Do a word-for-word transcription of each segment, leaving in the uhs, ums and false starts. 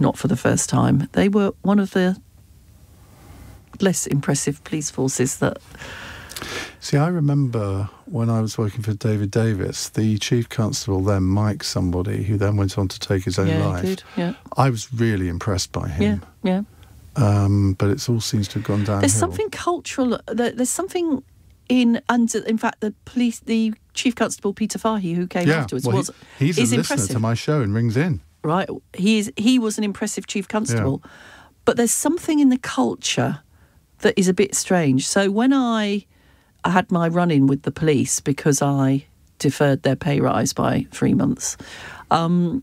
if not for the first time. They were one of the less impressive police forces that... See, I remember when I was working for David Davis, the chief constable then, Mike somebody, who then went on to take his own yeah, life. He did, yeah. I was really impressed by him. Yeah, yeah. Um, but it all seems to have gone downhill. There's something cultural. There, there's something in under. In fact, the police, the chief constable Peter Fahy, who came yeah, afterwards, well, was he, he's is a listener impressive. to my show and rings in. Right, he is. He was an impressive chief constable, yeah. But there's something in the culture that is a bit strange. So when I I had my run-in with the police because I deferred their pay rise by three months. Um,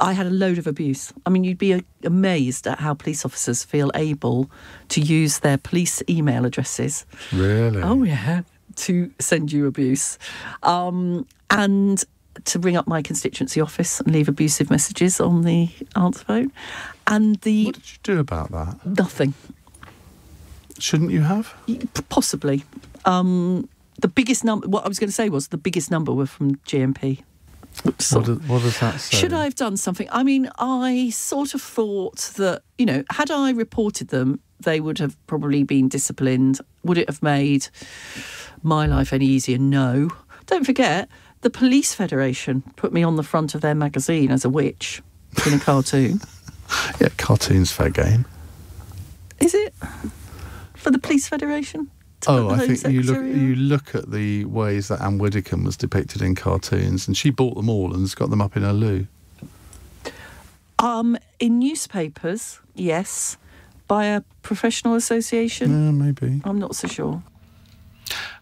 I had a load of abuse. I mean, you'd be a amazed at how police officers feel able to use their police email addresses. Really? Oh, yeah, to send you abuse. Um, and to ring up my constituency office and leave abusive messages on the answer phone. And the... What did you do about that? Nothing. Shouldn't you have? Possibly. Um, the biggest number... What I was going to say was the biggest number were from G M P. So what, do, what does that say? Should I have done something? I mean, I sort of thought that, you know, had I reported them, they would have probably been disciplined. Would it have made my life any easier? No. Don't forget, the Police Federation put me on the front of their magazine as a witch in a cartoon. Yeah, cartoon's fair game. Is it? For the Police Federation? Oh, I think you look, you look at the ways that Anne Whiddicombe was depicted in cartoons, and she bought them all and has got them up in her loo. Um, in newspapers, yes. By a professional association? Yeah, maybe. I'm not so sure.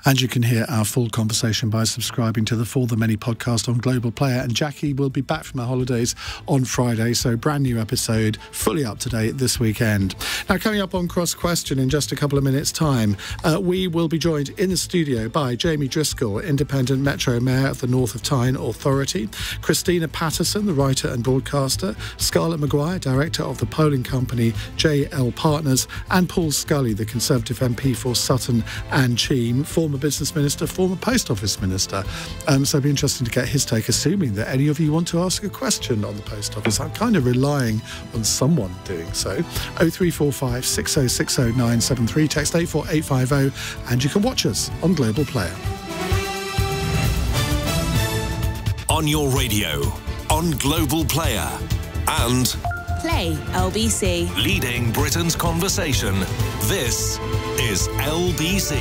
And you can hear our full conversation by subscribing to the For the Many podcast on Global Player. And Jackie will be back from her holidays on Friday, so brand new episode, fully up to date this weekend. Now, coming up on Cross Question in just a couple of minutes' time, uh, we will be joined in the studio by Jamie Driscoll, Independent Metro Mayor of the North of Tyne Authority, Christina Patterson, the writer and broadcaster, Scarlett Maguire, Director of the polling company J L Partners, and Paul Scully, the Conservative M P for Sutton and Cheam, former Business Minister, former Post Office Minister. Um, so it'd be interesting to get his take, assuming that any of you want to ask a question on the Post Office. I'm kind of relying on someone doing so. oh three four five, six oh six oh, nine seven three, text eight four eight five oh, and you can watch us on Global Player. On your radio, on Global Player, and... Play L B C. Leading Britain's conversation. This is L B C.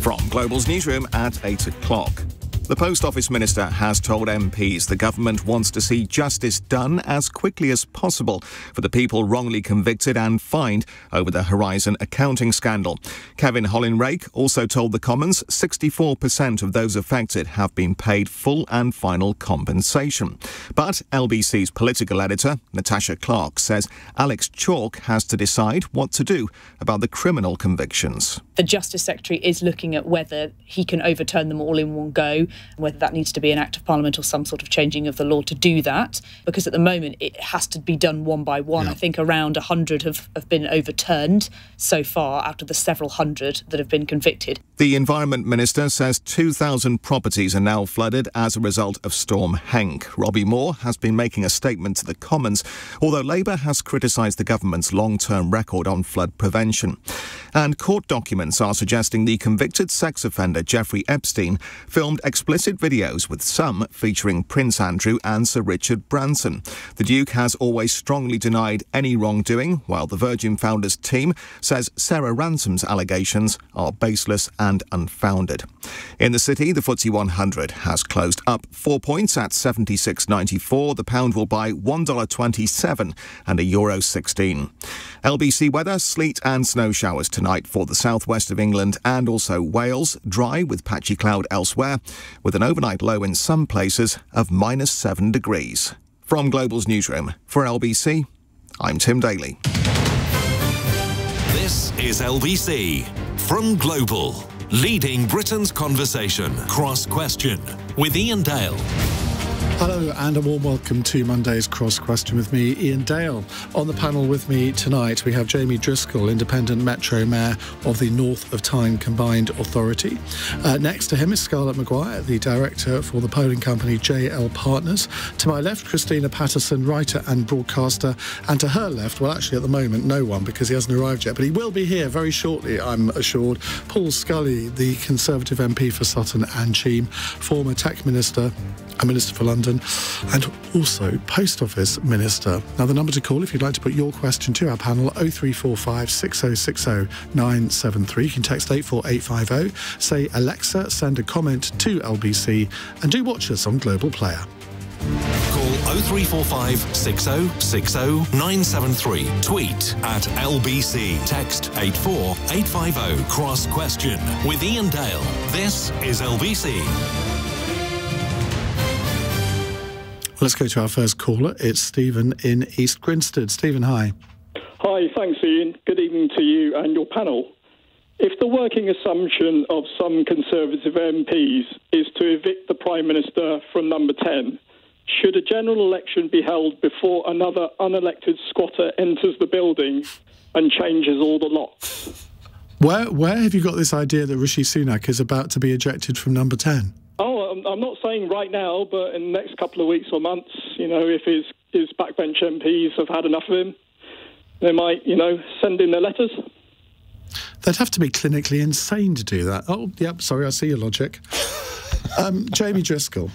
From Global's newsroom at eight o'clock. The Post Office Minister has told M Ps the government wants to see justice done as quickly as possible for the people wrongly convicted and fined over the Horizon accounting scandal. Kevin Hollinrake also told the Commons sixty-four percent of those affected have been paid full and final compensation. But L B C's political editor, Natasha Clark, says Alex Chalk has to decide what to do about the criminal convictions. The Justice Secretary is looking at whether he can overturn them all in one go, whether that needs to be an Act of Parliament or some sort of changing of the law to do that, because at the moment it has to be done one by one. Yeah. I think around one hundred have, have been overturned so far out of the several hundred that have been convicted. The Environment Minister says two thousand properties are now flooded as a result of Storm Hank. Robbie Moore has been making a statement to the Commons, although Labour has criticised the government's long-term record on flood prevention. And court documents are suggesting the convicted sex offender Jeffrey Epstein filmed explicit videos, with some featuring Prince Andrew and Sir Richard Branson. The Duke has always strongly denied any wrongdoing, while the Virgin Founders team says Sarah Ransom's allegations are baseless and unfounded. In the city, the FTSE one hundred has closed up four points at seventy-six ninety-four. The pound will buy one dollar twenty-seven and a euro sixteen. L B C weather, sleet and snow showers tonight for the southwest west of England and also Wales, dry with patchy cloud elsewhere, with an overnight low in some places of minus seven degrees. From Global's newsroom, for L B C, I'm Tim Daly. This is L B C, from Global, leading Britain's conversation. Cross Question, with Iain Dale. Hello and a warm welcome to Monday's Cross Question with me, Iain Dale. On the panel with me tonight we have Jamie Driscoll, Independent Metro Mayor of the North of Tyne Combined Authority. Uh, next to him is Scarlett Maguire, the Director for the polling company J L Partners. To my left, Christina Patterson, writer and broadcaster, and to her left, well actually at the moment no one because he hasn't arrived yet, but he will be here very shortly I'm assured, Paul Scully, the Conservative M P for Sutton and Cheam, former Tech Minister and Minister for London, and also Post Office Minister. Now, the number to call if you'd like to put your question to our panel, oh three four five, six oh six oh, nine seven three. You can text eight four eight five oh, say Alexa, send a comment to L B C, and do watch us on Global Player. Call oh three four five, six oh six oh, nine seven three. Tweet at L B C. Text eight four eight five oh. Cross Question with Iain Dale. This is L B C. Let's go to our first caller. It's Stephen in East Grinstead. Stephen, hi. Hi, thanks, Iain. Good evening to you and your panel. If the working assumption of some Conservative M Ps is to evict the Prime Minister from number ten, should a general election be held before another unelected squatter enters the building and changes all the locks? Where, where have you got this idea that Rishi Sunak is about to be ejected from number ten? Oh, I'm not saying right now, but in the next couple of weeks or months, you know, if his, his backbench M Ps have had enough of him, they might, you know, send in their letters. They'd have to be clinically insane to do that. Oh, yep, sorry, I see your logic. um, Jamie Driscoll.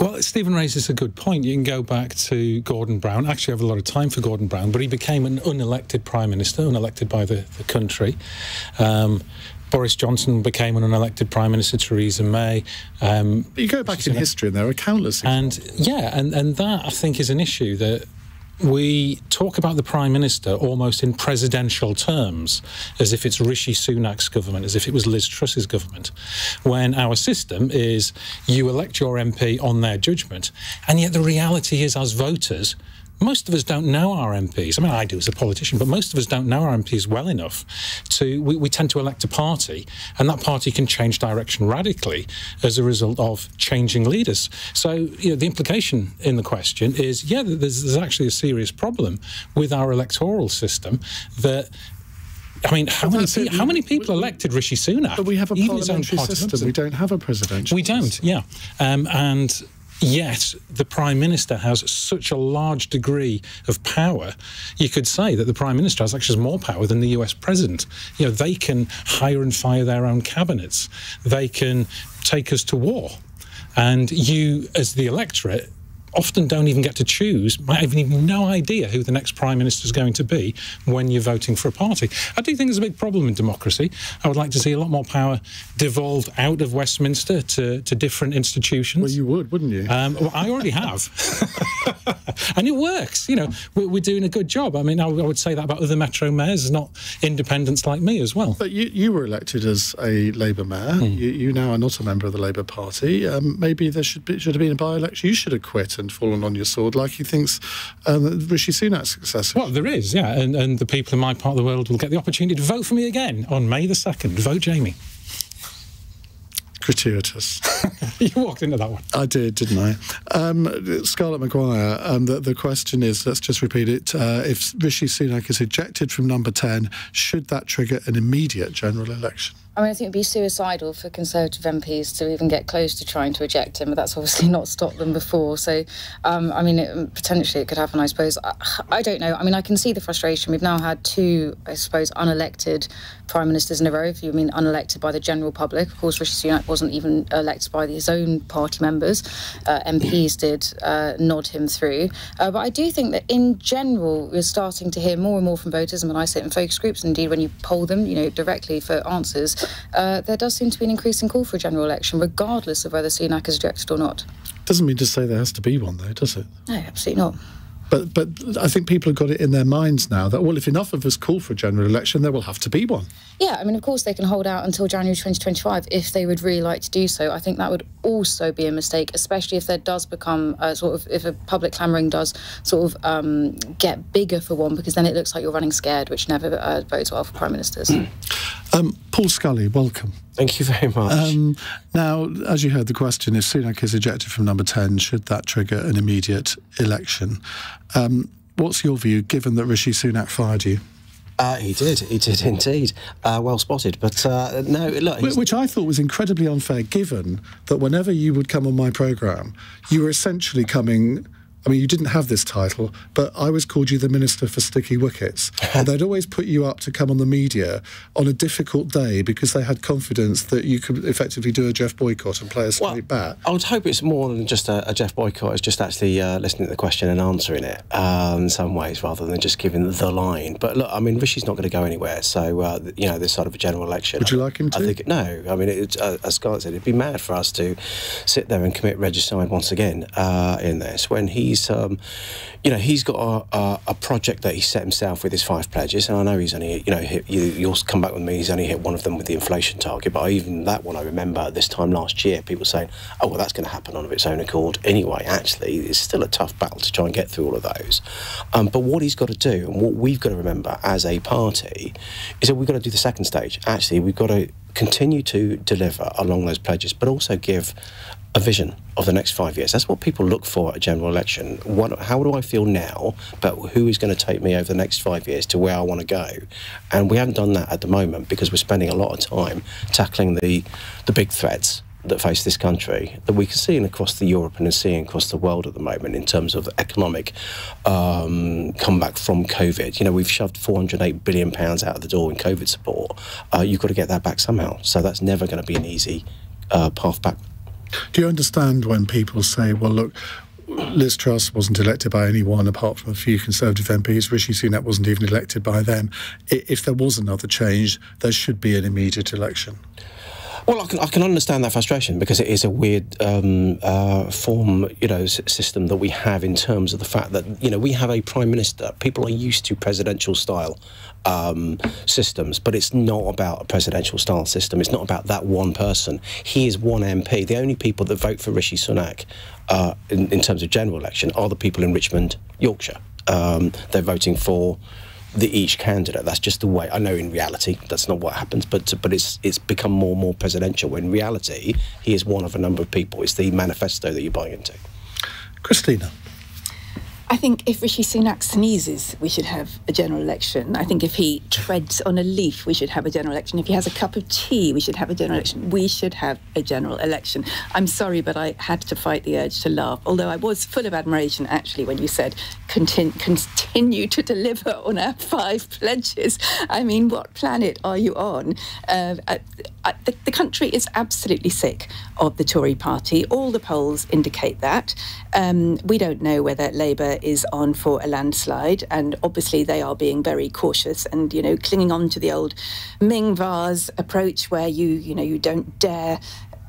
Well, Stephen raises a good point. You can go back to Gordon Brown. Actually, I have a lot of time for Gordon Brown, but he became an unelected Prime Minister, unelected by the, the country. Um... Boris Johnson became an unelected Prime Minister, Theresa May. Um, but you go back in history and there are countless examples. And yeah, and, and that, I think, is an issue that we talk about the Prime Minister almost in presidential terms, as if it's Rishi Sunak's government, as if it was Liz Truss's government, when our system is you elect your M P on their judgment, and yet the reality is, as voters, most of us don't know our M Ps. I mean, I do as a politician, but most of us don't know our M Ps well enough to... We, we tend to elect a party, and that party can change direction radically as a result of changing leaders. So, you know, the implication in the question is, yeah, there's, there's actually a serious problem with our electoral system that... I mean, how many, pe how many people we, elected Rishi Sunak? But we have a parliamentary system. We don't have a presidential We don't, system. yeah. Um, and... Yet, the Prime Minister has such a large degree of power. You could say that the Prime Minister has actually more power than the U S President. You know, they can hire and fire their own cabinets. They can take us to war. And you, as the electorate, often don't even get to choose, might even have no idea who the next Prime Minister is going to be when you're voting for a party. I do think there's a big problem in democracy. I would like to see a lot more power devolved out of Westminster to, to different institutions. Well, you would, wouldn't you? Um, well, I already have. And it works, you know. We're, we're doing a good job. I mean, I, I would say that about other Metro mayors, not independents like me as well. But you, you were elected as a Labour mayor. Mm. You, you now are not a member of the Labour Party. Um, maybe there should, be, should have been a by-election. You should have quit and fallen on your sword like he thinks um, Rishi Sunak's successor. Well, there is, yeah, and, and the people in my part of the world will get the opportunity to vote for me again on May the second. Vote Jamie. Gratuitous. You walked into that one. I did, didn't I? Um, Scarlett Maguire, um, the, the question is, let's just repeat it, uh, if Rishi Sunak is ejected from number ten, should that trigger an immediate general election? I mean, I think it would be suicidal for Conservative M Ps to even get close to trying to eject him, but that's obviously not stopped them before. So, um, I mean, it, potentially it could happen, I suppose. I, I don't know. I mean, I can see the frustration. We've now had two, I suppose, unelected Prime Ministers in a row, if you mean unelected by the general public. Of course, Rishi Sunak wasn't even elected by his own party members. Uh, M Ps did uh, nod him through. Uh, but I do think that, in general, we're starting to hear more and more from voters, and when I sit in focus groups, and indeed when you poll them, you know, directly for answers, Uh, there does seem to be an increasing call for a general election, regardless of whether Sunak is ejected or not. Doesn't mean to say there has to be one, though, does it? No, absolutely not. But but I think people have got it in their minds now that, well, if enough of us call for a general election, there will have to be one. Yeah, I mean, of course they can hold out until January twenty twenty-five if they would really like to do so. I think that would also be a mistake, especially if there does become a sort of, if a public clamouring does sort of um, get bigger for one, because then it looks like you're running scared, which never uh, bodes well for prime ministers. um, Paul Scully, welcome. Thank you very much. Um, now, as you heard, the question is, Sunak is ejected from number ten. Should that trigger an immediate election? Um, what's your view, given that Rishi Sunak fired you? Uh, he did, he did indeed. Uh, well spotted, but uh, no, look... He's... Which I thought was incredibly unfair, given that whenever you would come on my programme, you were essentially coming... I mean, you didn't have this title, but I always called you the Minister for Sticky Wickets. And they'd always put you up to come on the media on a difficult day because they had confidence that you could effectively do a Jeff boycott and play a straight well, bat. I would hope it's more than just a, a Jeff boycott. It's just actually uh, listening to the question and answering it um, in some ways rather than just giving the line. But look, I mean, Rishi's not going to go anywhere. So, uh, you know, this side of a general election... Would you like him to? I think, no. I mean, it, uh, as Scarlett said, it'd be mad for us to sit there and commit regicide once again uh, in this when he's... Um, you know, he's got a, a, a project that he set himself with his five pledges, and I know he's only, you know, hit, you, you'll come back with me, he's only hit one of them with the inflation target, but even that one I remember this time last year, people saying, oh, well, that's going to happen on its own accord anyway. Actually, it's still a tough battle to try and get through all of those. Um, but what he's got to do, and what we've got to remember as a party, is that we've got to do the second stage. Actually, we've got to continue to deliver along those pledges, but also give a vision of the next five years. That's what people look for at a general election. What, how do I feel now about who is going to take me over the next five years to where I want to go? And we haven't done that at the moment because we're spending a lot of time tackling the, the big threats that face this country, that we can see across the Europe and seeing across the world at the moment in terms of economic um, comeback from COVID. You know, we've shoved four hundred and eight billion pounds out of the door in COVID support. Uh, you've got to get that back somehow. So that's never going to be an easy uh, path back. Do you understand when people say, well, look, Liz Truss wasn't elected by anyone apart from a few Conservative M Ps, Rishi Sunak wasn't even elected by them. If there was another change, there should be an immediate election. Well, I can, I can understand that frustration because it is a weird um, uh, form, you know, s system that we have in terms of the fact that, you know, we have a prime minister. People are used to presidential style um, systems, but it's not about a presidential style system. It's not about that one person. He is one M P. The only people that vote for Rishi Sunak uh, in, in terms of general election are the people in Richmond, Yorkshire. Um, they're voting for... The each candidate. That's just the way. I know in reality that's not what happens, but but it's it's become more and more presidential. When in reality, he is one of a number of people. It's the manifesto that you're buying into. Christina. I think if Rishi Sunak sneezes, we should have a general election. I think if he treads on a leaf, we should have a general election. If he has a cup of tea, we should have a general election. We should have a general election. I'm sorry, but I had to fight the urge to laugh, although I was full of admiration, actually, when you said, Contin continue to deliver on our five pledges. I mean, what planet are you on? Uh, I, I, the, the country is absolutely sick of the Tory party. All the polls indicate that. Um, we don't know whether Labour is on for a landslide, and obviously they are being very cautious and, you know, clinging on to the old Ming vase approach where you, you know, you don't dare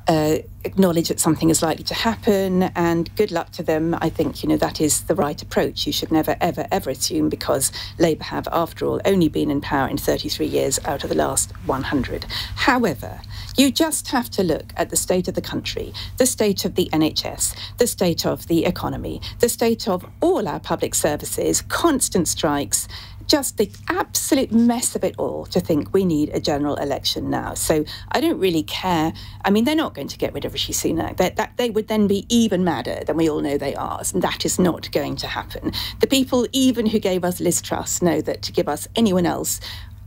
uh, acknowledge that something is likely to happen, and good luck to them. I think, you know, that is the right approach. You should never, ever, ever assume, because Labour have, after all, only been in power in thirty-three years out of the last one hundred. However, you just have to look at the state of the country, the state of the N H S, the state of the economy, the state of all our public services, constant strikes, just the absolute mess of it all, to think we need a general election now. So I don't really care. I mean, they're not going to get rid of Rishi Sunak. That, that, they would then be even madder than we all know they are, and that is not going to happen. The people even who gave us Liz Truss know that to give us anyone else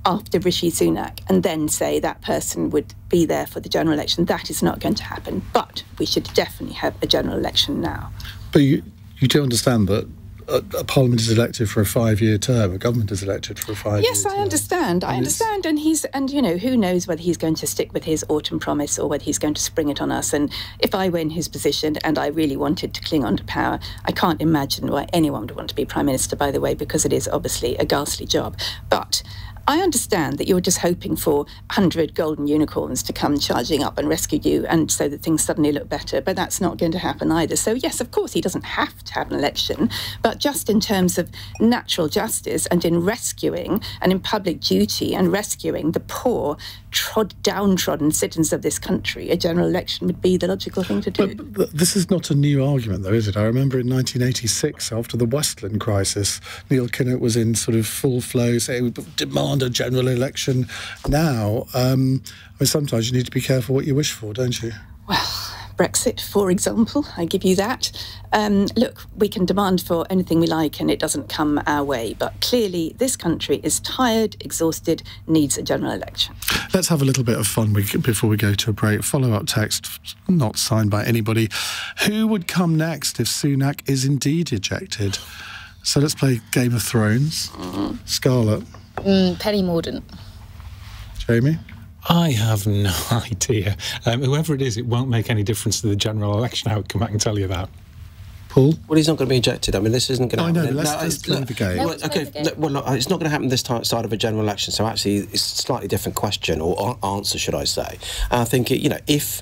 after Rishi Sunak and then say that person would be there for the general election, that is not going to happen. But we should definitely have a general election now. But you, you do understand that a, a parliament is elected for a five-year term, a government is elected for a five-year yes, term. Yes, I understand, and I understand, and he's, and you know, who knows whether he's going to stick with his autumn promise or whether he's going to spring it on us. And if I were in his position and I really wanted to cling on to power, I can't imagine why anyone would want to be Prime Minister, by the way, because it is obviously a ghastly job. But I understand that you're just hoping for a hundred golden unicorns to come charging up and rescue you, and so that things suddenly look better, but that's not going to happen either. So yes, of course, he doesn't have to have an election, but just in terms of natural justice and in rescuing and in public duty and rescuing the poor, trod, downtrodden citizens of this country, a general election would be the logical thing to do. But, but this is not a new argument, though, is it? I remember in nineteen eighty-six, after the Westland crisis, Neil Kinnock was in sort of full flow saying, demand a general election now. Um, I mean, sometimes you need to be careful what you wish for, don't you? Well, Brexit, for example, I give you that. Um, look, we can demand for anything we like and it doesn't come our way, but clearly this country is tired, exhausted, needs a general election. Let's have a little bit of fun before we go to a break. Follow-up text, not signed by anybody. Who would come next if Sunak is indeed ejected? So let's play Game of Thrones. Mm. Scarlett. Mm, Penny Mordaunt. Jamie? I have no idea. Um, whoever it is, it won't make any difference to the general election outcome, I can tell you that. Paul? Well, he's not going to be ejected. I mean, this isn't going to happen. I know, let's, no, let's play the game. Well, okay, the game. Look, well, look, it's not going to happen this time, side of a general election, so actually it's a slightly different question, or answer, should I say. And I think, you know, if...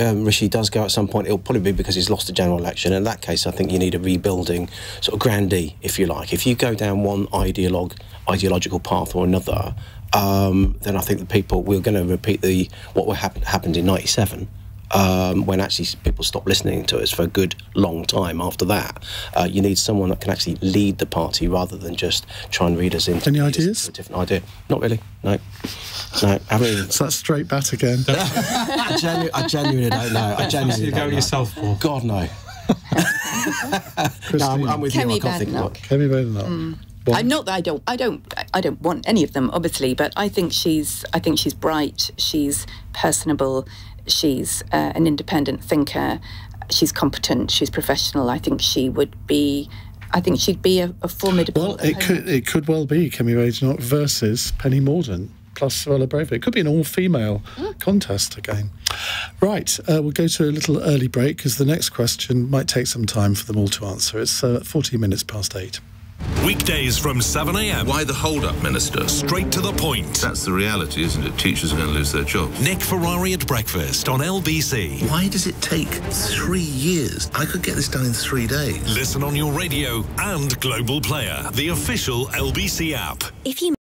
Um, Rishi does go at some point, it'll probably be because he's lost a general election. In that case, I think you need a rebuilding sort of grandee, if you like. If you go down one ideologue, ideological path or another, um, then I think the people, we're going to repeat the what happened, happened in ninety-seven, um, when actually people stopped listening to us for a good long time after that. Uh, you need someone that can actually lead the party rather than just try and read us into... Any ideas? ...a different idea. Not really, no. No, I mean, so that's straight bat again. I, genu I genuinely don't know. I genuinely you don't go know. Yourself for? God, no. No, I'm, I'm with Kemi you. I can't think of Kemi Badenoch. Mm. I'm not that I don't. I don't. I don't want any of them, obviously. But I think she's. I think she's bright. She's personable. She's uh, an independent thinker. She's competent. She's professional. I think she would be. I think she'd be a, a formidable. Well, it opponent. could. It could well be Kemi Badenoch versus Penny Mordaunt. Plus, well, it could be an all-female mm. contest again. Right, uh, we'll go to a little early break because the next question might take some time for them all to answer. It's uh, fourteen minutes past eight. Weekdays from seven A M. Why the hold-up, Minister? Straight to the point. That's the reality, isn't it? Teachers are going to lose their jobs. Nick Ferrari at breakfast on L B C. Why does it take three years? I could get this done in three days. Listen on your radio and Global Player, the official L B C app. If you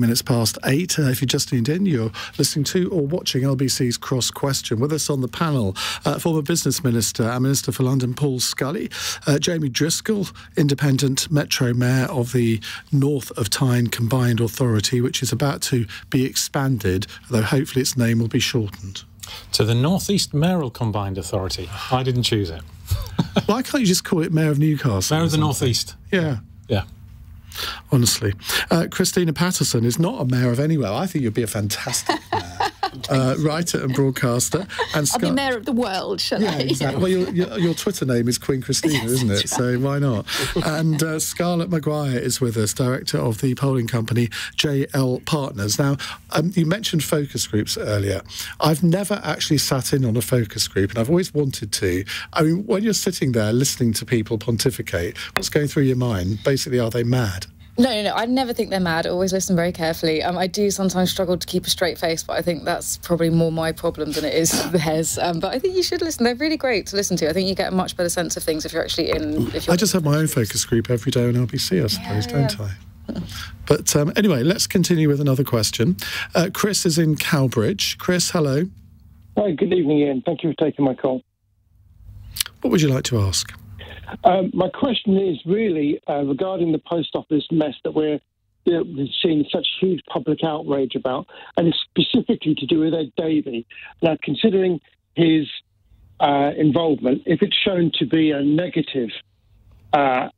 Minutes past eight. Uh, if you just tuned in, you're listening to or watching L B C's Cross Question. With us on the panel, uh, former Business Minister and Minister for London, Paul Scully, uh, Jamie Driscoll, Independent Metro Mayor of the North of Tyne Combined Authority, which is about to be expanded, though hopefully its name will be shortened. To the North East Mayoral Combined Authority. I didn't choose it. Why can't you just call it Mayor of Newcastle? Mayor of the North East. Yeah. Yeah. Honestly. Uh, Christina Patterson is not a mayor of anywhere. I think you'd be a fantastic mayor. Uh, writer and broadcaster. And I'll be mayor of the world, shall yeah, I? Exactly. Well, your, your, your Twitter name is Queen Christina, isn't it? Right. So why not? And uh, Scarlett Maguire is with us, director of the polling company J L Partners. Now, um, you mentioned focus groups earlier. I've never actually sat in on a focus group, and I've always wanted to. I mean, when you're sitting there listening to people pontificate, what's going through your mind? Basically, are they mad? No, no, no, I never think they're mad. I always listen very carefully. Um, I do sometimes struggle to keep a straight face, but I think that's probably more my problem than it is theirs. Um, but I think you should listen. They're really great to listen to. I think you get a much better sense of things if you're actually in... If you're I just have my own focus group every day on L B C, I suppose, yeah, yeah. don't I? But um, anyway, let's continue with another question. Uh, Chris is in Cowbridge. Chris, hello. Hi, good evening, Iain. Thank you for taking my call. What would you like to ask? Um, my question is really uh, regarding the post office mess that we're, you know, we're seeing such huge public outrage about, and it's specifically to do with Ed Davey. Now, considering his uh, involvement, if it's shown to be a negative uh,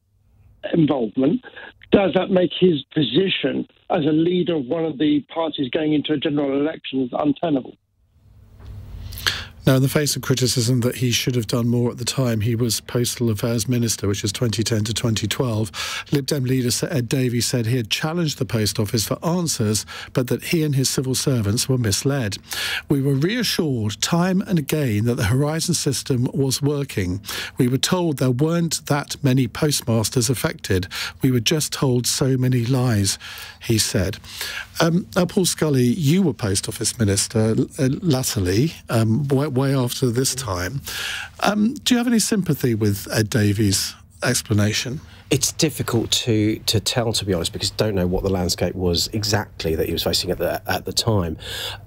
involvement, does that make his position as a leader of one of the parties going into a general election untenable? Now, in the face of criticism that he should have done more at the time he was Postal Affairs Minister, which is twenty ten to twenty twelve, Lib Dem leader Sir Ed Davey said he had challenged the Post Office for answers, but that he and his civil servants were misled. We were reassured time and again that the Horizon system was working. We were told there weren't that many postmasters affected. We were just told so many lies, he said. Um, now, Paul Scully, you were Post Office Minister uh, latterly, um, way after this time. Um, do you have any sympathy with Ed Davey's explanation? It's difficult to to tell, to be honest, because I don't know what the landscape was exactly that he was facing at the at the time.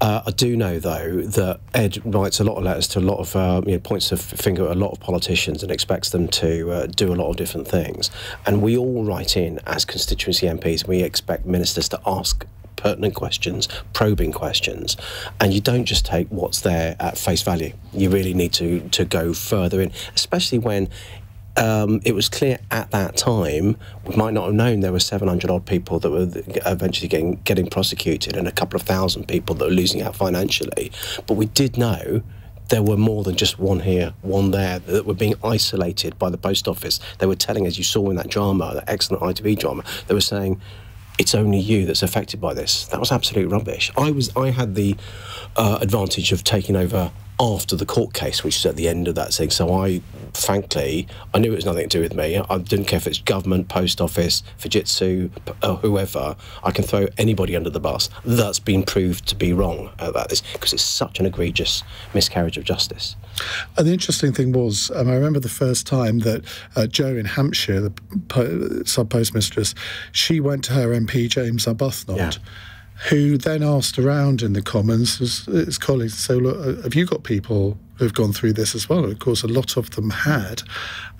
Uh, I do know, though, that Ed writes a lot of letters to a lot of uh, you know, points of finger at a lot of politicians and expects them to uh, do a lot of different things. And we all write in as constituency M Ps. We expect ministers to ask pertinent questions, probing questions, and you don't just take what's there at face value. You really need to to go further in, especially when um, it was clear at that time, we might not have known there were seven hundred odd people that were eventually getting, getting prosecuted and a couple of thousand people that were losing out financially, but we did know there were more than just one here, one there, that were being isolated by the post office. They were telling, as you saw in that drama, that excellent I T V drama, they were saying, it's only you that's affected by this. That was absolute rubbish. I was, I had the uh, advantage of taking over after the court case, which is at the end of that thing. So I, frankly, I knew it was nothing to do with me. I didn't care if it's government, post office, Fujitsu, or whoever. I can throw anybody under the bus. That's been proved to be wrong about this because it's such an egregious miscarriage of justice. And the interesting thing was, um, I remember the first time that uh, Jo in Hampshire, the po sub-postmistress, she went to her M P, James Arbuthnot, yeah. who then asked around in the Commons, his, his colleagues, so look, have you got people who've gone through this as well? And of course, a lot of them had.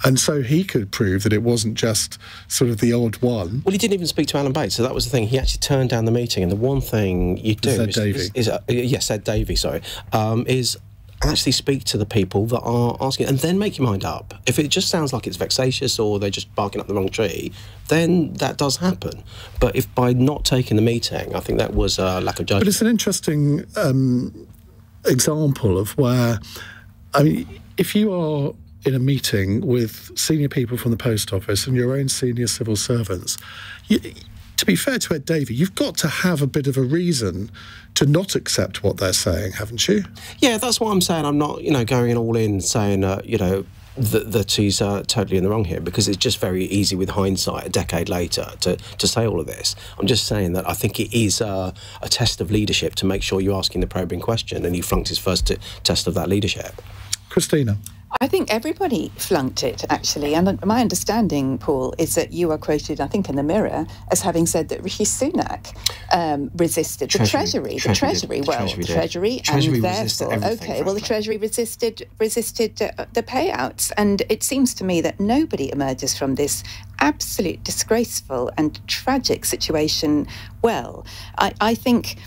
And so he could prove that it wasn't just sort of the odd one. Well, he didn't even speak to Alan Bates, so that was the thing. He actually turned down the meeting, and the one thing you do is... Ed Davey. Is, is, uh, yes, Ed Davey, sorry, um, is... actually speak to the people that are asking and then make your mind up. If it just sounds like it's vexatious or they're just barking up the wrong tree, then that does happen. But if by not taking the meeting, I think that was a lack of judgment. But it's an interesting um, example of where, I mean, if you are in a meeting with senior people from the post office and your own senior civil servants, you, to be fair to Ed Davey, you've got to have a bit of a reason to not accept what they're saying, haven't you? Yeah, that's what I'm saying. I'm not, you know, going all in saying, uh, you know, that, that he's uh, totally in the wrong here, because it's just very easy with hindsight a decade later to, to say all of this. I'm just saying that I think it is uh, a test of leadership to make sure you're asking the probing question, and he flunked his first t test of that leadership. Christina. I think everybody flunked it, actually. And my understanding, Paul, is that you are quoted, I think, in the Mirror as having said that Rishi Sunak um, resisted the Treasury. The Treasury, well, the Treasury, and therefore, okay, well, the Treasury resisted resisted uh, the payouts. And it seems to me that nobody emerges from this absolute disgraceful and tragic situation well. I, I think...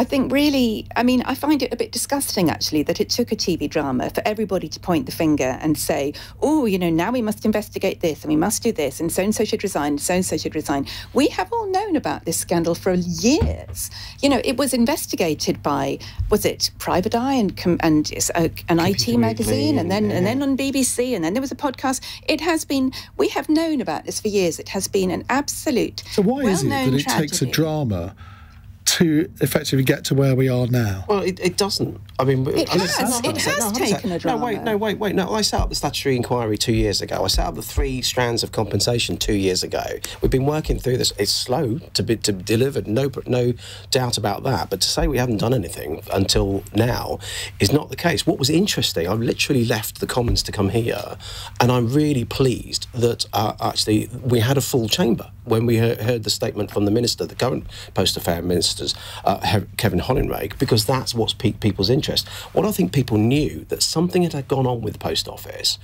I think really, I mean, I find it a bit disgusting, actually, that it took a T V drama for everybody to point the finger and say, oh, you know, now we must investigate this and we must do this and so-and-so should resign and so-and-so should resign. We have all known about this scandal for years. You know, it was investigated by, was it Private Eye and, and uh, an I T magazine and then, yeah. and then on B B C and then there was a podcast. It has been, we have known about this for years. It has been an absolute well-known tragedy. So why is it that it takes a drama to effectively get to where we are now? Well, it, it doesn't. I mean, it I has, it has no, taken a drama. No, wait, no, wait, wait. No, I set up the statutory inquiry two years ago. I set up the three strands of compensation two years ago. We've been working through this. It's slow to be to be delivered, no, no doubt about that. But to say we haven't done anything until now is not the case. What was interesting, I've literally left the Commons to come here, and I'm really pleased that uh, actually we had a full chamber when we heard the statement from the minister, the current Post Affair Minister, Uh, Kevin Hollinrake, because that's what's piqued people's interest. What I think people knew that something had gone on with the post office,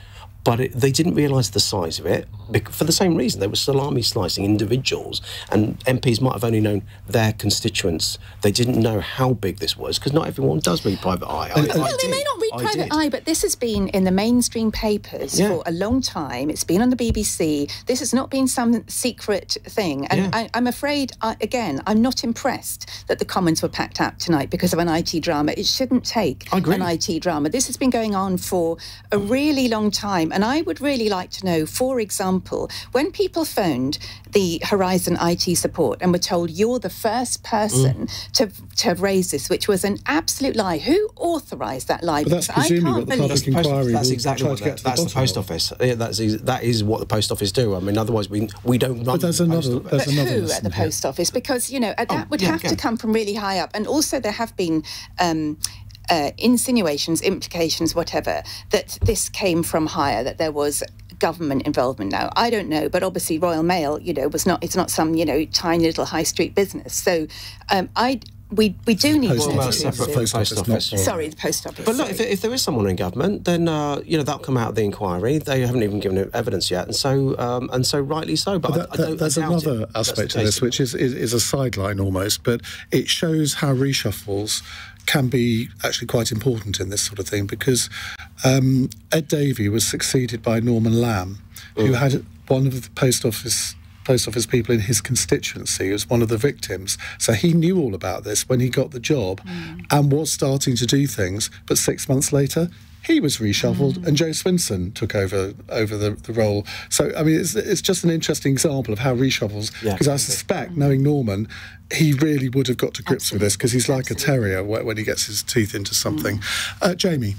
but it, they didn't realise the size of it for the same reason. They were salami slicing individuals, and M Ps might have only known their constituents. They didn't know how big this was, because not everyone does read Private Eye. I, well, I they may not read I Private did. Eye, but this has been in the mainstream papers yeah. for a long time. It's been on the B B C. This has not been some secret thing. And yeah. I, I'm afraid, I, again, I'm not impressed that the Commons were packed out tonight because of an I T drama. It shouldn't take an I T drama. This has been going on for a really long time. And I would really like to know, for example, when people phoned the Horizon I T support and were told you're the first person mm. to to raise this, which was an absolute lie. Who authorised that lie? But that's presumably what the public inquiry. That's exactly what that's the post office. Yeah, that's that is what the post office do. I mean, otherwise we we don't run. But there's another. There's another. Who at the post office? Because you know that would have to come from really high up. And also there have been. Um, Uh, insinuations, implications, whatever, that this came from higher, that there was government involvement. Now, I don't know, but obviously Royal Mail, you know, was not, it's not some, you know, tiny little high street business. So um, I... We, we do need post office, separate post office. Post office. Not, sorry, the post office. But look, if, if there is someone in government, then uh, you know that'll come out of the inquiry. They haven't even given evidence yet, and so um, and so rightly so. But, but that, I, I don't, there's I another it, aspect to this, which is, is is a sideline almost, but it shows how reshuffles can be actually quite important in this sort of thing, because um, Ed Davey was succeeded by Norman Lamb, mm. who had one of the post office. Post office people in his constituency was one of the victims. So he knew all about this when he got the job mm. and was starting to do things. But six months later, he was reshuffled mm. and Joe Swinson took over over the, the role. So, I mean, it's, it's just an interesting example of how reshuffles, because yeah, I suspect, mm. knowing Norman, he really would have got to grips Absolutely. with this, because he's like Absolutely. a terrier when he gets his teeth into something. Mm. Uh, Jamie?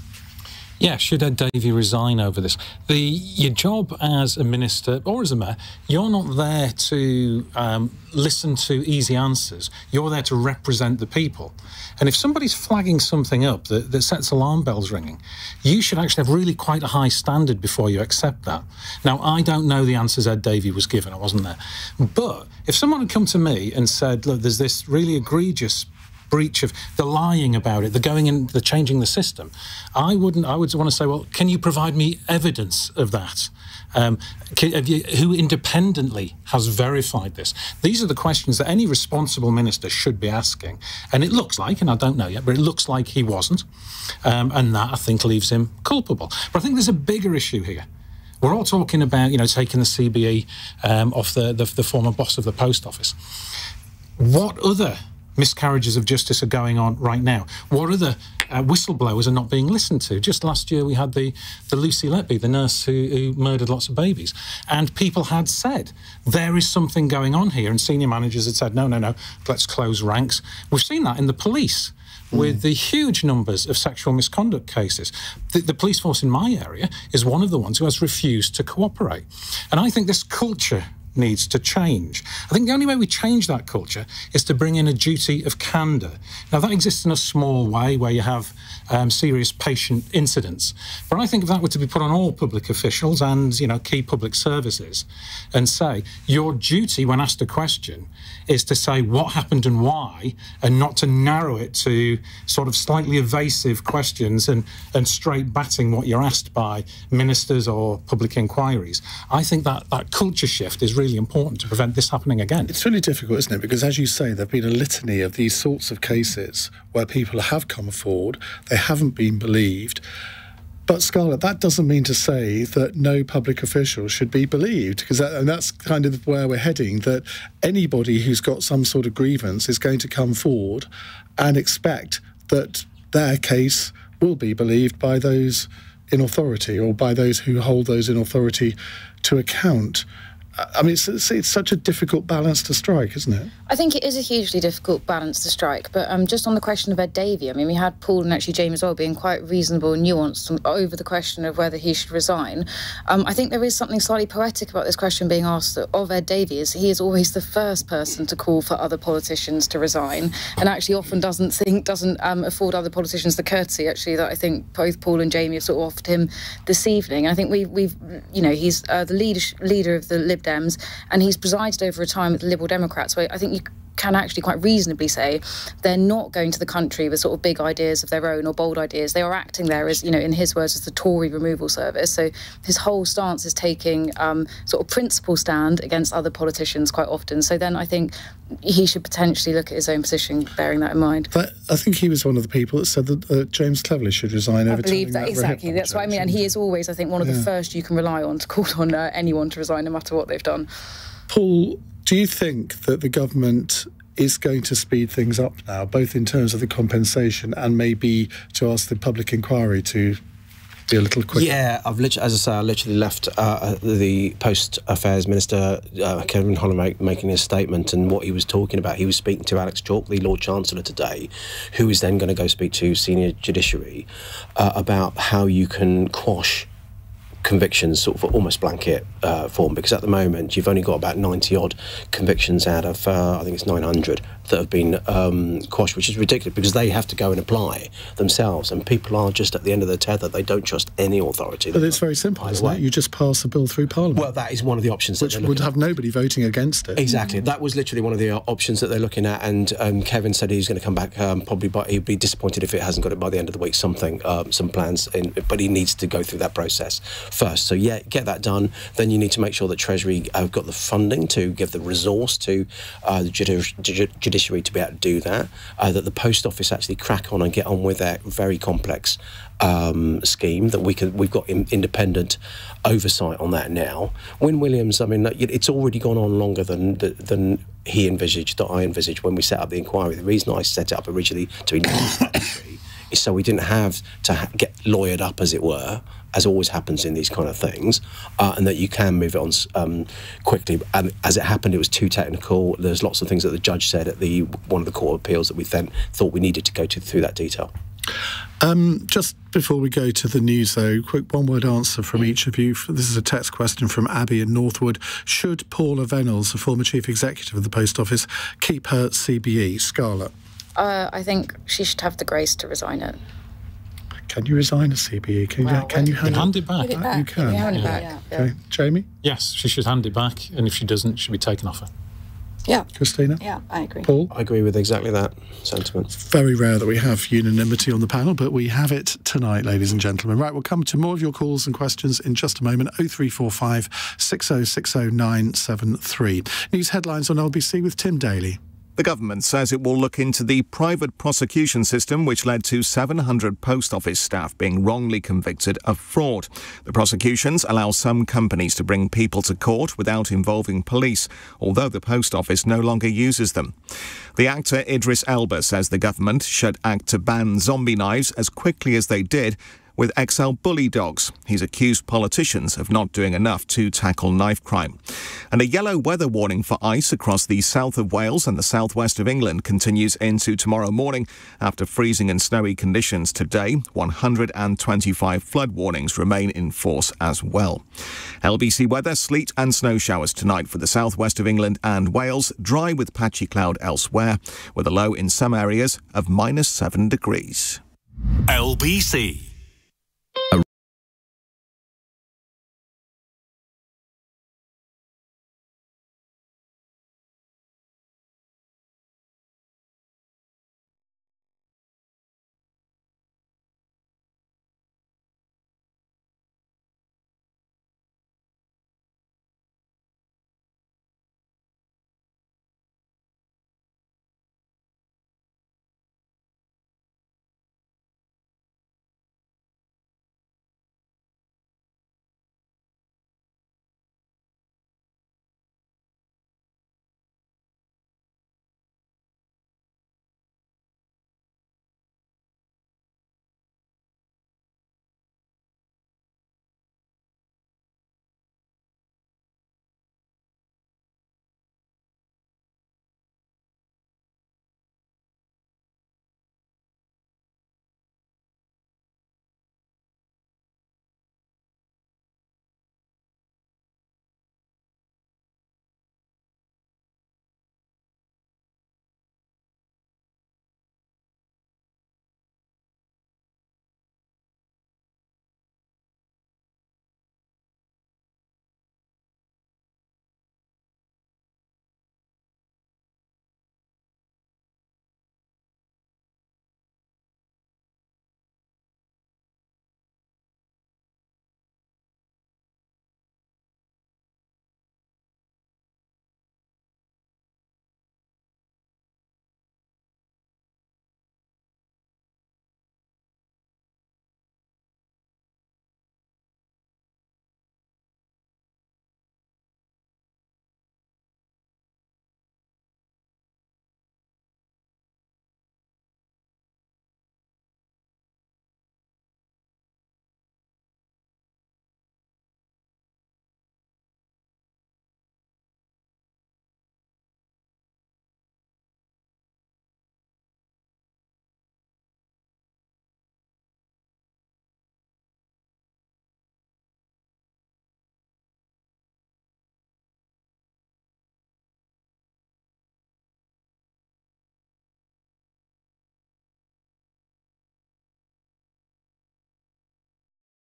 Yeah, should Ed Davey resign over this? The your job as a minister or as a mayor, you're not there to um, listen to easy answers. You're there to represent the people. And if somebody's flagging something up that, that sets alarm bells ringing, you should actually have really quite a high standard before you accept that. Now, I don't know the answers Ed Davey was given. I wasn't there. But if someone had come to me and said, look, there's this really egregious breach of the lying about it, the going in, the changing the system, I wouldn't, I would want to say, well, can you provide me evidence of that? Um, can, have you, who independently has verified this? These are the questions that any responsible minister should be asking. And it looks like, and I don't know yet, but it looks like he wasn't. Um, and that, I think, leaves him culpable. But I think there's a bigger issue here. We're all talking about, you know, taking the C B E um, off the, the, the former boss of the post office. What other miscarriages of justice are going on right now? What other uh, whistleblowers are not being listened to? Just last year we had the, the Lucy Letby, the nurse who, who murdered lots of babies, and people had said, there is something going on here, and senior managers had said, no, no, no, let's close ranks. We've seen that in the police, with mm. the huge numbers of sexual misconduct cases. The, the police force in my area is one of the ones who has refused to cooperate. And I think this culture needs to change. I think the only way we change that culture is to bring in a duty of candour. Now, that exists in a small way where you have um, serious patient incidents. But I think if that were to be put on all public officials and, you know, key public services and say, your duty when asked a question is to say what happened and why, and not to narrow it to sort of slightly evasive questions and, and straight batting what you're asked by ministers or public inquiries. I think that, that culture shift is really important to prevent this happening again. It's really difficult, isn't it? Because as you say, there have been a litany of these sorts of cases where people have come forward, they haven't been believed. But, Scarlett, that doesn't mean to say that no public official should be believed, because that, and that's kind of where we're heading, that anybody who's got some sort of grievance is going to come forward and expect that their case will be believed by those in authority or by those who hold those in authority to account. I mean, it's, it's, it's such a difficult balance to strike, isn't it? I think it is a hugely difficult balance to strike, but um, just on the question of Ed Davey, I mean, we had Paul and actually Jamie as well being quite reasonable and nuanced over the question of whether he should resign. Um, I think there is something slightly poetic about this question being asked of Ed Davey, as he is always the first person to call for other politicians to resign, and actually often doesn't think, doesn't um, afford other politicians the courtesy, actually, that I think both Paul and Jamie have sort of offered him this evening. I think we've, we've you know, he's uh, the leader, leader of the Lib Dems, and he's presided over a time with the Liberal Democrats where I think you can actually quite reasonably say they're not going to the country with sort of big ideas of their own or bold ideas. They are acting there as, you know, in his words, as the Tory removal service. So his whole stance is taking um, sort of principle stand against other politicians quite often. So then I think he should potentially look at his own position, bearing that in mind. But I think he was one of the people that said that uh, James Cleverly should resign. I over believe that, that exactly. That's what I mean. And he is always, I think, one of yeah. the first you can rely on to call on uh, anyone to resign, no matter what they've done. Paul, do you think that the government is going to speed things up now, both in terms of the compensation and maybe to ask the public inquiry to be a little quicker? Yeah, I've literally, as I say, I literally left uh, the Post Affairs Minister, uh, Kevin Hollinrake, making his statement, and what he was talking about. He was speaking to Alex Chalk, the Lord Chancellor, today, who is then going to go speak to senior judiciary uh, about how you can quash convictions sort of almost blanket uh, form, because at the moment you've only got about ninety odd convictions out of uh, I think it's nine hundred that have been um, quashed, which is ridiculous because they have to go and apply themselves, and people are just at the end of their tether. They don't trust any authority. But it's very simple, isn't it? You just pass a bill through Parliament. Well, that is one of the options, which would have nobody voting against it. Exactly, that was literally one of the options that they're looking at, and um, Kevin said he's going to come back um, probably, but he'd be disappointed if it hasn't got it by the end of the week. Something, um, some plans, in, but he needs to go through that process first. So yeah, get that done. Then you need to make sure that Treasury have got the funding to give the resource to uh, the judici judiciary to be able to do that, uh, that the Post Office actually crack on and get on with their very complex um, scheme, that we could, we've got in, independent oversight on that now. Wynne Williams, I mean, it's already gone on longer than than he envisaged, that I envisaged when we set up the inquiry. The reason I set it up originally to be is so we didn't have to ha get lawyered up, as it were, as always happens in these kind of things, uh, and that you can move it on um, quickly. And as it happened, it was too technical. There's lots of things that the judge said at the one of the court of appeals that we then thought we needed to go to through that detail. Um, just before we go to the news, though, quick one-word answer from each of you. This is a text question from Abby in Northwood. Should Paula Venables, the former chief executive of the Post Office, keep her C B E? Scarlett? Uh, I think she should have the grace to resign it. Can you resign a C B E? Can, well, you, can you hand, hand it back? Hand it back. You can. You hand it back. Yeah. Okay. Jamie? Yes, she should hand it back, and if she doesn't, she'll be taken off her. Yeah. Christina? Yeah, I agree. Paul? I agree with exactly that sentiment. It's very rare that we have unanimity on the panel, but we have it tonight, ladies and gentlemen. Right, we'll come to more of your calls and questions in just a moment. oh three four five, six oh six oh, nine seven three. News headlines on L B C with Tim Daly. The government says it will look into the private prosecution system which led to seven hundred post office staff being wrongly convicted of fraud. The prosecutions allow some companies to bring people to court without involving police, although the post office no longer uses them. The actor Idris Elba says the government should act to ban zombie knives as quickly as they did, with ex-L bully dogs. He's accused politicians of not doing enough to tackle knife crime. And a yellow weather warning for ice across the south of Wales and the southwest of England continues into tomorrow morning after freezing and snowy conditions today. one hundred twenty-five flood warnings remain in force as well. L B C weather, sleet and snow showers tonight for the southwest of England and Wales, dry with patchy cloud elsewhere, with a low in some areas of minus seven degrees. L B C.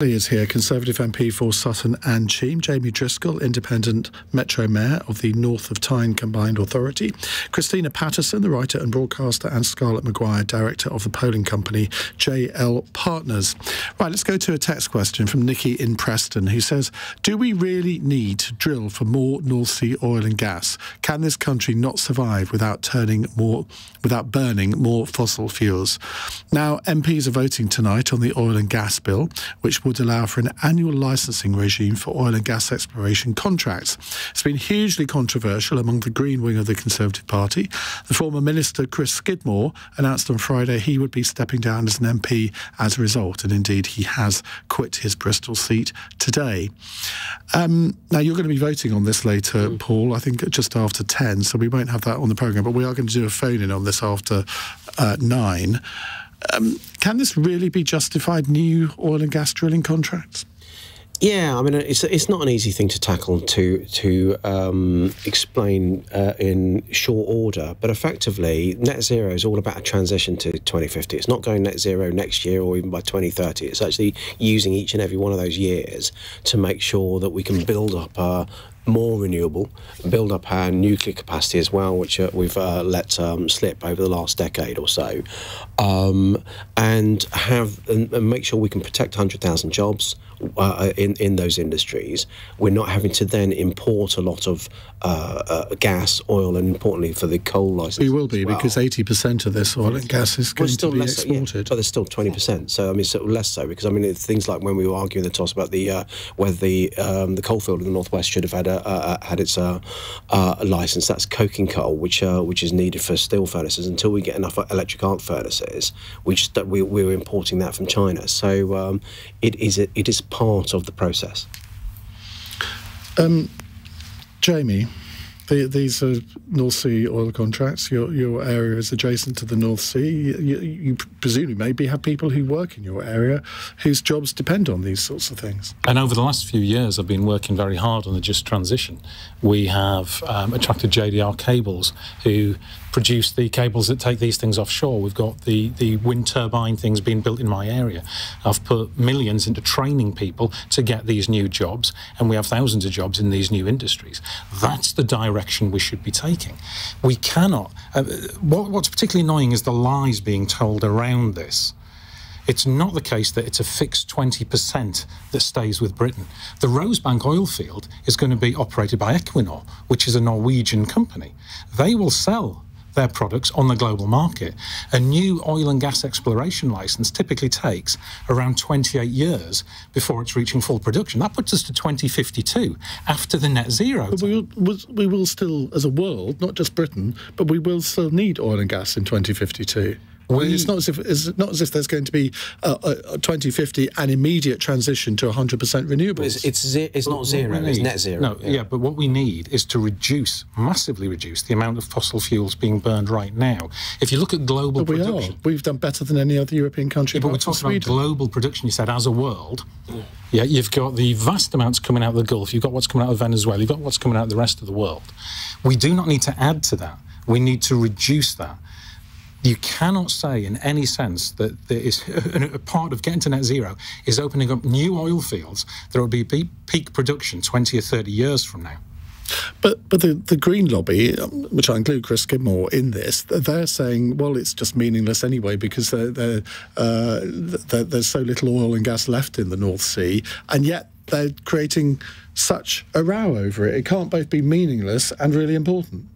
Is here, Conservative M P for Sutton and Cheam, Jamie Driscoll, Independent Metro Mayor of the North of Tyne Combined Authority, Christina Patterson, the writer and broadcaster, and Scarlett Maguire, Director of the polling company J L Partners. Right, let's go to a text question from Nikki in Preston, who says, do we really need to drill for more North Sea oil and gas? Can this country not survive without turning more, without burning more fossil fuels? Now, M Ps are voting tonight on the oil and gas bill, which would allow for an annual licensing regime for oil and gas exploration contracts. It's been hugely controversial among the Green wing of the Conservative Party. The former minister, Chris Skidmore, announced on Friday he would be stepping down as an M P as a result, and indeed he has quit his Bristol seat today. Um, now, you're going to be voting on this later, mm. Paul, I think just after ten, so we won't have that on the programme, but we are going to do a phone-in on this after uh, nine. Um, can this really be justified, new oil and gas drilling contracts? Yeah, I mean, it's it's not an easy thing to tackle to to um, explain uh, in short order. But effectively, net zero is all about a transition to twenty fifty. It's not going net zero next year or even by twenty thirty. It's actually using each and every one of those years to make sure that we can build up our more renewable, build up our nuclear capacity as well, which uh, we've uh, let um, slip over the last decade or so, um, and have and, and make sure we can protect one hundred thousand jobs uh, in in those industries. We're not having to then import a lot of uh, uh, gas, oil, and importantly for the coal license. We will be well. because eighty percent of this oil and gas is going still to be less exported. So, yeah, but there's still twenty percent. So I mean, sort of less so because I mean, things like when we were arguing the toss about the uh, whether the um, the coal field in the northwest should have had a uh, uh, had its uh, uh, license. That's coking coal, which uh, which is needed for steel furnaces. Until we get enough electric arc furnaces, we just we we're importing that from China. So um, it is a, it is part of the process. Um, Jamie, the, these are North Sea oil contracts. Your your area is adjacent to the North Sea. You, you presumably maybe have people who work in your area whose jobs depend on these sorts of things. And over the last few years, I've been working very hard on the just transition. We have um, attracted J D R Cables, who produce the cables that take these things offshore. We've got the, the wind turbine things being built in my area. I've put millions into training people to get these new jobs, and we have thousands of jobs in these new industries. That's the direction we should be taking. We cannot... Uh, what, what's particularly annoying is the lies being told around this. It's not the case that it's a fixed twenty percent that stays with Britain. The Rosebank oil field is going to be operated by Equinor, which is a Norwegian company. They will sell their products on the global market. A new oil and gas exploration licence typically takes around twenty-eight years before it's reaching full production. That puts us to twenty fifty-two, after the net zero. But we will, we will still, as a world, not just Britain, but we will still need oil and gas in twenty fifty-two. We, it's, not as if, it's not as if there's going to be uh, uh, twenty fifty an immediate transition to one hundred percent renewables. It's, it's, it's not zero, need, it's net zero. No, yeah. yeah, but what we need is to reduce, massively reduce, the amount of fossil fuels being burned right now. If you look at global but production... We are. We've done better than any other European country. Yeah, but we're talking Sweden. about global production, you said, as a world. Yeah. yeah, you've got the vast amounts coming out of the Gulf, you've got what's coming out of Venezuela, you've got what's coming out of the rest of the world. We do not need to add to that. We need to reduce that. You cannot say in any sense that there is a part of getting to net zero is opening up new oil fields that will be peak production twenty or thirty years from now. But but the, the Green lobby, which I include Chris Skidmore in this, they're saying, well, it's just meaningless anyway because they're, they're, uh, they're, there's so little oil and gas left in the North Sea, and yet they're creating such a row over it. It can't both be meaningless and really important.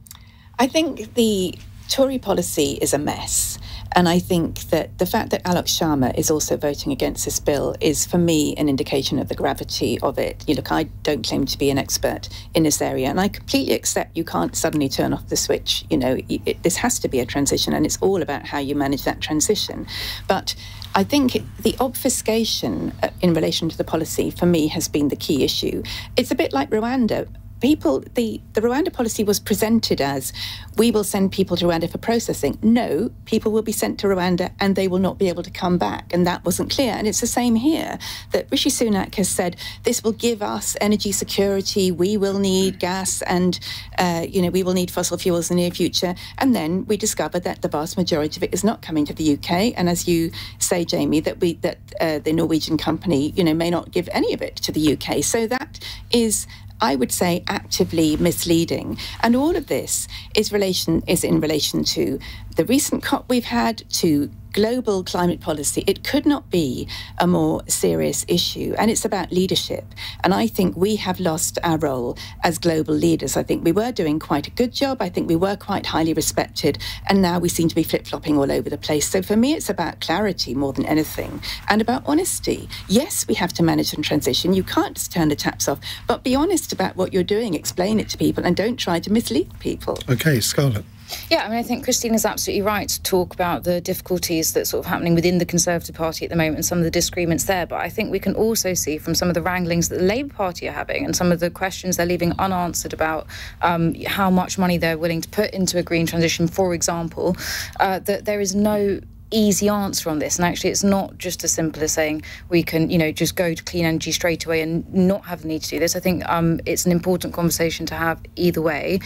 I think the... Tory policy is a mess, and I think that the fact that Alok Sharma is also voting against this bill is, for me, an indication of the gravity of it. You look, I don't claim to be an expert in this area, and I completely accept you can't suddenly turn off the switch. You know, it, it, this has to be a transition, and it's all about how you manage that transition. But I think the obfuscation in relation to the policy, for me, has been the key issue. It's a bit like Rwanda. People, the, the Rwanda policy was presented as, we will send people to Rwanda for processing. No, people will be sent to Rwanda and they will not be able to come back. And that wasn't clear. And it's the same here, that Rishi Sunak has said, this will give us energy security, we will need gas and, uh, you know, we will need fossil fuels in the near future. And then we discovered that the vast majority of it is not coming to the U K. And as you say, Jamie, that, we, that uh, the Norwegian company, you know, may not give any of it to the U K. So that is... I would say actively misleading, and all of this is relation is in relation to the recent COP we've had, to global climate policy. It could not be a more serious issue, and it's about leadership. And I think we have lost our role as global leaders. I think we were doing quite a good job. I think we were quite highly respected, and now we seem to be flip-flopping all over the place. So for me, it's about clarity more than anything, and about honesty. Yes, we have to manage and transition. You can't just turn the taps off, but be honest about what you're doing. Explain it to people, and don't try to mislead people. Okay, Scarlett. Yeah, I mean, I think Christina's absolutely right to talk about the difficulties that's sort of happening within the Conservative Party at the moment and some of the disagreements there. But I think we can also see from some of the wranglings that the Labour Party are having and some of the questions they're leaving unanswered about um, how much money they're willing to put into a green transition, for example, uh, that there is no... easy answer on this. And actually it's not just as simple as saying we can, you know, just go to clean energy straight away and not have the need to do this. I think um, it's an important conversation to have either way.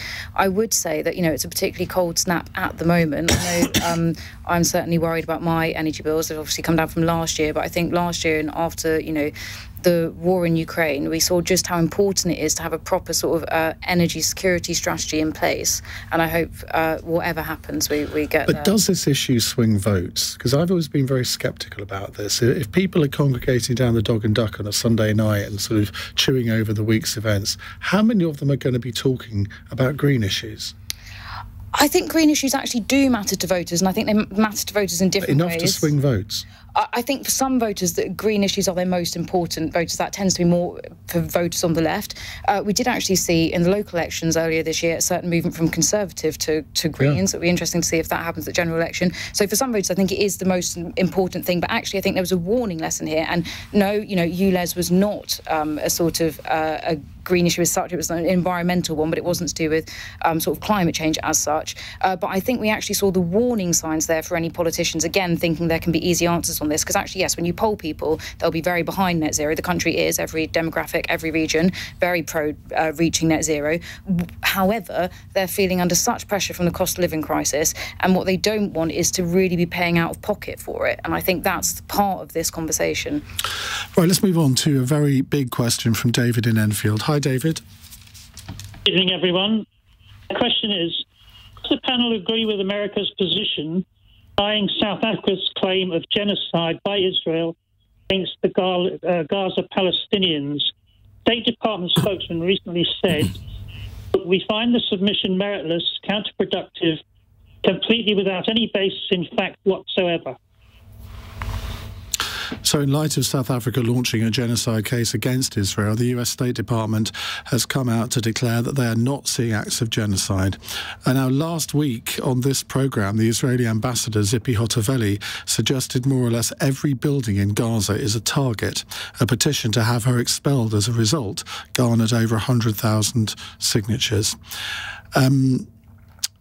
I would say that, you know, it's a particularly cold snap at the moment. I know um, I'm certainly worried about my energy bills. They've obviously come down from last year, but I think last year and after, you know, the war in Ukraine, we saw just how important it is to have a proper sort of uh, energy security strategy in place. And I hope uh, whatever happens, we, we get But there. Does this issue swing votes? Because I've always been very sceptical about this. If people are congregating down the Dog and Duck on a Sunday night and sort of chewing over the week's events, how many of them are going to be talking about green issues? I think green issues actually do matter to voters, and I think they matter to voters in different ways. Enough to swing votes. I think for some voters, that green issues are their most important voters. That tends to be more for voters on the left. Uh, we did actually see in the local elections earlier this year a certain movement from Conservative to, to Greens. Yeah. It'll be interesting to see if that happens at general election. So for some voters, I think it is the most important thing. But actually, I think there was a warning lesson here. And no, you know, ULEZ was not um, a sort of uh, a green issue as such. It was an environmental one, but it wasn't to do with um, sort of climate change as such. Uh, but I think we actually saw the warning signs there for any politicians, again, thinking there can be easy answers on this, because actually, yes, when you poll people, they'll be very behind net zero. The country is, every demographic, every region, very pro uh, reaching net zero. However, they're feeling under such pressure from the cost of living crisis, and what they don't want is to really be paying out of pocket for it. And I think that's part of this conversation. Right, let's move on to a very big question from David in Enfield. Hi, David. Good evening, everyone. The question is, does the panel agree with America's position denying South Africa's claim of genocide by Israel against the Gaza Palestinians? State Department spokesman recently said, "We find the submission meritless, counterproductive, completely without any basis in fact whatsoever." So in light of South Africa launching a genocide case against Israel, the U S State Department has come out to declare that they are not seeing acts of genocide. And now last week on this programme, the Israeli ambassador, Zippy Hotoveli, suggested more or less every building in Gaza is a target. A petition to have her expelled as a result garnered over one hundred thousand signatures. Um,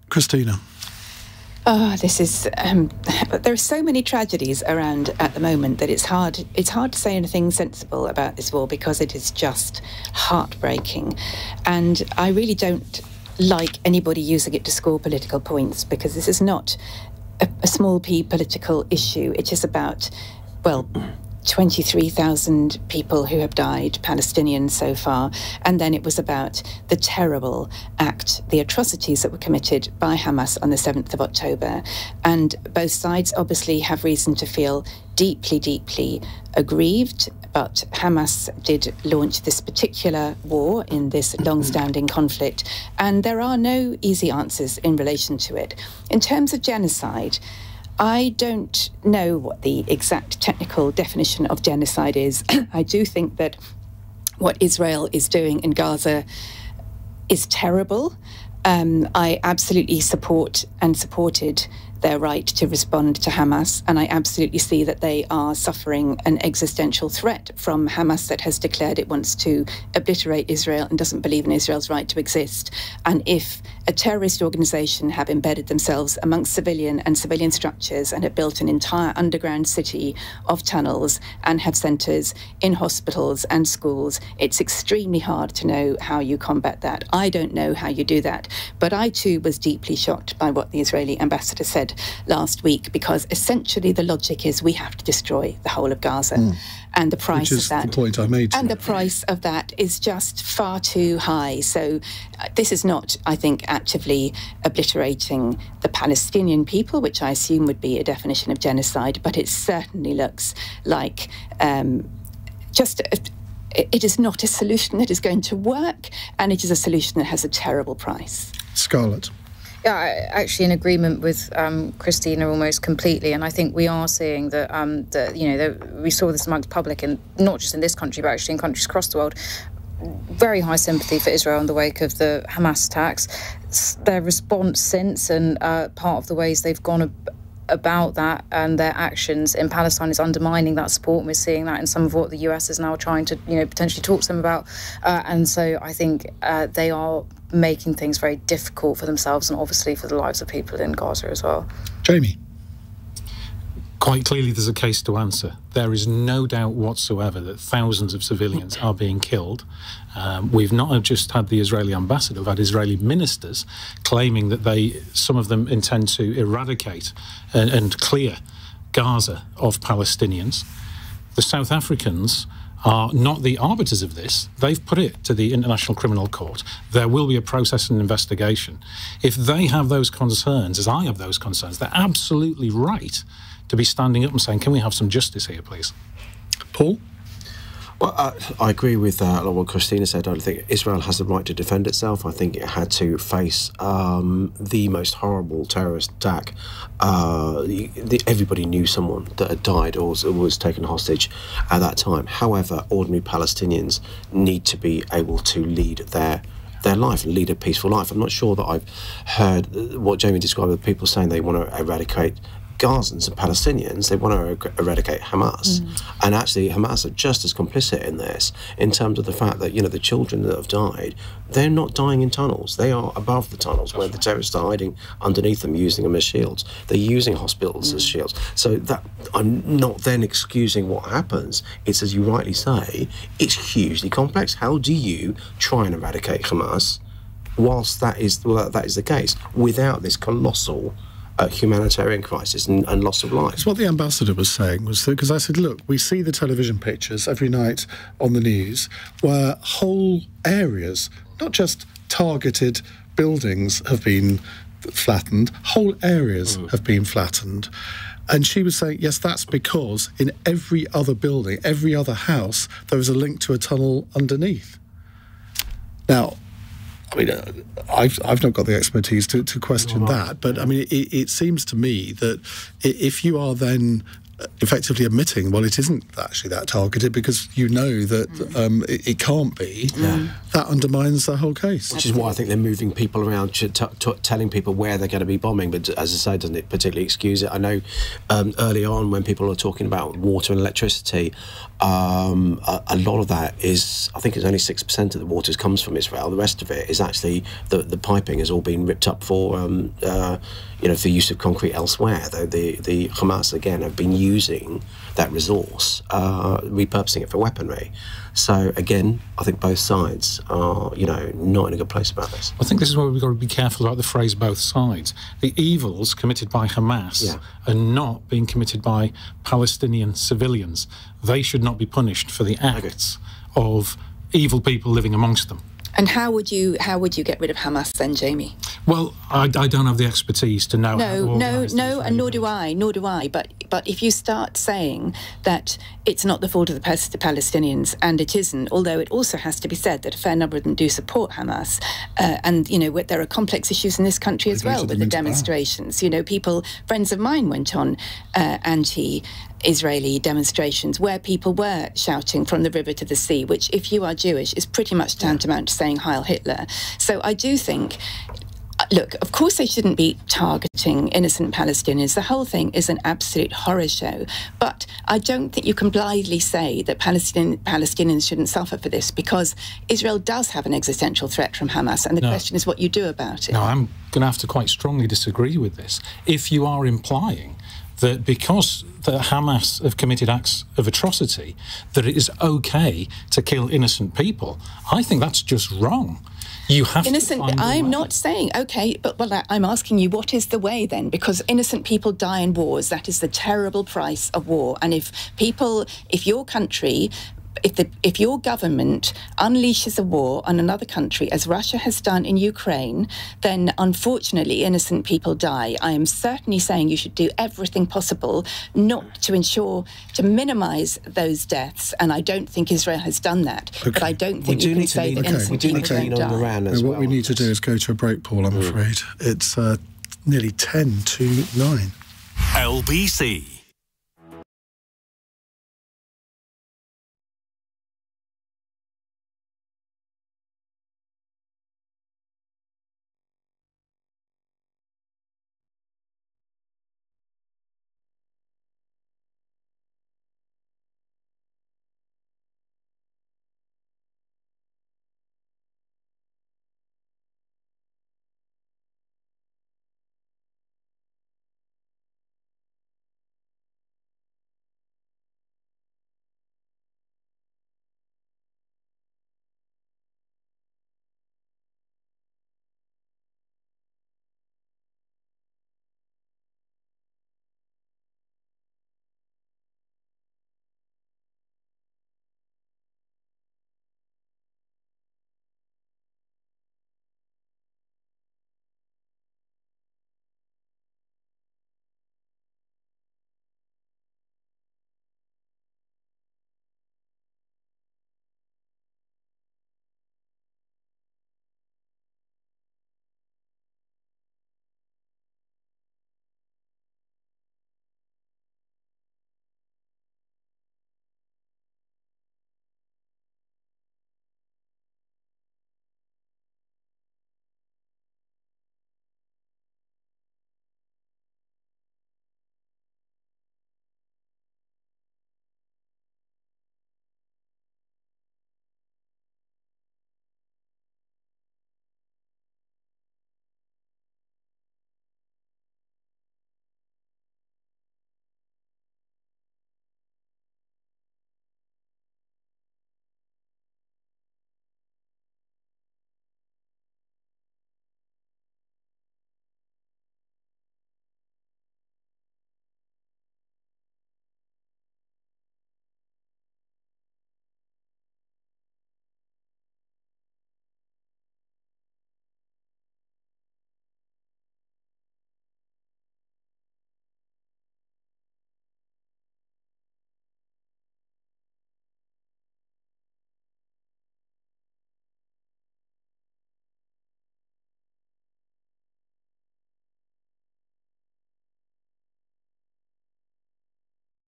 Christina. Oh, this is. Um, there are so many tragedies around at the moment that it's hard. It's hard to say anything sensible about this war because it is just heartbreaking, and I really don't like anybody using it to score political points, because this is not a, a small p political issue. It is about, well, twenty-three thousand people who have died, Palestinians so far, and then it was about the terrible act, the atrocities that were committed by Hamas on the seventh of October. And both sides obviously have reason to feel deeply, deeply aggrieved, but Hamas did launch this particular war in this long-standing conflict, and there are no easy answers in relation to it. In terms of genocide, I don't know what the exact technical definition of genocide is. I do think that what Israel is doing in Gaza is terrible. Um, I absolutely support and supported their right to respond to Hamas, and I absolutely see that they are suffering an existential threat from Hamas that has declared it wants to obliterate Israel and doesn't believe in Israel's right to exist. And if a terrorist organisation have embedded themselves amongst civilian and civilian structures and have built an entire underground city of tunnels and have centres in hospitals and schools, it's extremely hard to know how you combat that. I don't know how you do that, but I too was deeply shocked by what the Israeli ambassador said last week, because essentially the logic is we have to destroy the whole of Gaza, mm. and the price Which is of that the point I made and the price of that is just far too high. So uh, this is not, I think, actively obliterating the Palestinian people, which I assume would be a definition of genocide, but it certainly looks like um, just a, it is not a solution that is going to work, and it is a solution that has a terrible price. Scarlett. Yeah, actually in agreement with um, Christina almost completely, and I think we are seeing that, um, that you know, that we saw this amongst public, and not just in this country, but actually in countries across the world, very high sympathy for Israel in the wake of the Hamas attacks. Their response since, and uh, part of the ways they've gone ab about that and their actions in Palestine is undermining that support, and we're seeing that in some of what the U S is now trying to, you know, potentially talk to them about. Uh, and so I think uh, they are making things very difficult for themselves and obviously for the lives of people in Gaza as well. Jamie. Quite clearly there's a case to answer. There is no doubt whatsoever that thousands of civilians are being killed. Um, we've not just had the Israeli ambassador, we've had Israeli ministers claiming that they, some of them intend to eradicate and, and clear Gaza of Palestinians. The South Africans are not the arbiters of this. They've put it to the International Criminal Court. There will be a process and investigation. If they have those concerns, as I have those concerns, they're absolutely right to be standing up and saying, can we have some justice here, please? Paul? Well, uh, I agree with uh, what Christina said. I don't think Israel has the right to defend itself. I think it had to face um, the most horrible terrorist attack. Uh, the, the, everybody knew someone that had died or was, was taken hostage at that time. However, ordinary Palestinians need to be able to lead their their life and lead a peaceful life. I'm not sure that I've heard what Jamie described with people saying they want to eradicate Gazans and Palestinians. They want to eradicate Hamas. Mm. And actually Hamas are just as complicit in this, in terms of the fact that, you know, the children that have died, they're not dying in tunnels. They are above the tunnels. That's where right. The terrorists are hiding underneath them, using them as shields. They're using hospitals mm. as shields. So that I'm not then excusing what happens. It's, as you rightly say, it's hugely complex. How do you try and eradicate Hamas whilst that is, well, that is the case, without this colossal Uh, humanitarian crisis and, and loss of life? It's what the ambassador was saying, was that, because I said, look, we see the television pictures every night on the news where whole areas, not just targeted buildings, have been flattened, whole areas mm. have been flattened. And she was saying, yes, that's because in every other building, every other house, there was a link to a tunnel underneath. Now, I mean, uh, I've, I've not got the expertise to, to question that, but I mean, it, it seems to me that if you are then effectively admitting, well, it isn't actually that targeted because you know that um, it, it can't be, yeah. that undermines the whole case. Which is why I think they're moving people around, t t telling people where they're going to be bombing, but as I say, doesn't it particularly excuse it? I know um, early on when people are talking about water and electricity, um, a, a lot of that is, I think it's only six percent of the water comes from Israel. The rest of it is actually, the, the piping has all been ripped up for, um, uh, you know, for use of concrete elsewhere. Though the, the Hamas, again, have been used using that resource, uh, repurposing it for weaponry. So again, I think both sides are, you know, not in a good place about this. I think this is where we've got to be careful about the phrase "both sides." The evils committed by Hamas yeah. are not being committed by Palestinian civilians. They should not be punished for the acts okay. of evil people living amongst them. And how would you how would you get rid of Hamas then, Jamie? Well, I, I don't have the expertise to know. No, how to no, no, and nor do I, nor do I. But but if you start saying that it's not the fault of the Palestinians, and it isn't, although it also has to be said that a fair number of them do support Hamas, uh, and you know there are complex issues in this country as well with the demonstrations. You know, people, friends of mine went on uh, anti. Israeli demonstrations where people were shouting "from the river to the sea," which if you are Jewish is pretty much tantamount to saying "Heil Hitler." So I do think, look, of course they shouldn't be targeting innocent Palestinians. The whole thing is an absolute horror show. But I don't think you can blithely say that Palestinian, Palestinians shouldn't suffer for this, because Israel does have an existential threat from Hamas, and the no. question is what you do about it. No, I'm going to have to quite strongly disagree with this. If you are implying that because the Hamas have committed acts of atrocity, that it is okay to kill innocent people, I think that's just wrong. You have innocent, to find I'm not saying, okay, but well, I'm asking you, what is the way then? Because innocent people die in wars. That is the terrible price of war. And if people, if your country... If, the, if your government unleashes a war on another country, as Russia has done in Ukraine, then unfortunately innocent people die. I am certainly saying you should do everything possible not to ensure, to minimise those deaths, and I don't think Israel has done that. Okay. But I don't think we do you can say lean, that okay. innocent people don't die. We do need to lean on Iran as well. What we need to do is go to a break, Paul, I'm mm. afraid. It's uh, nearly ten to nine. L B C.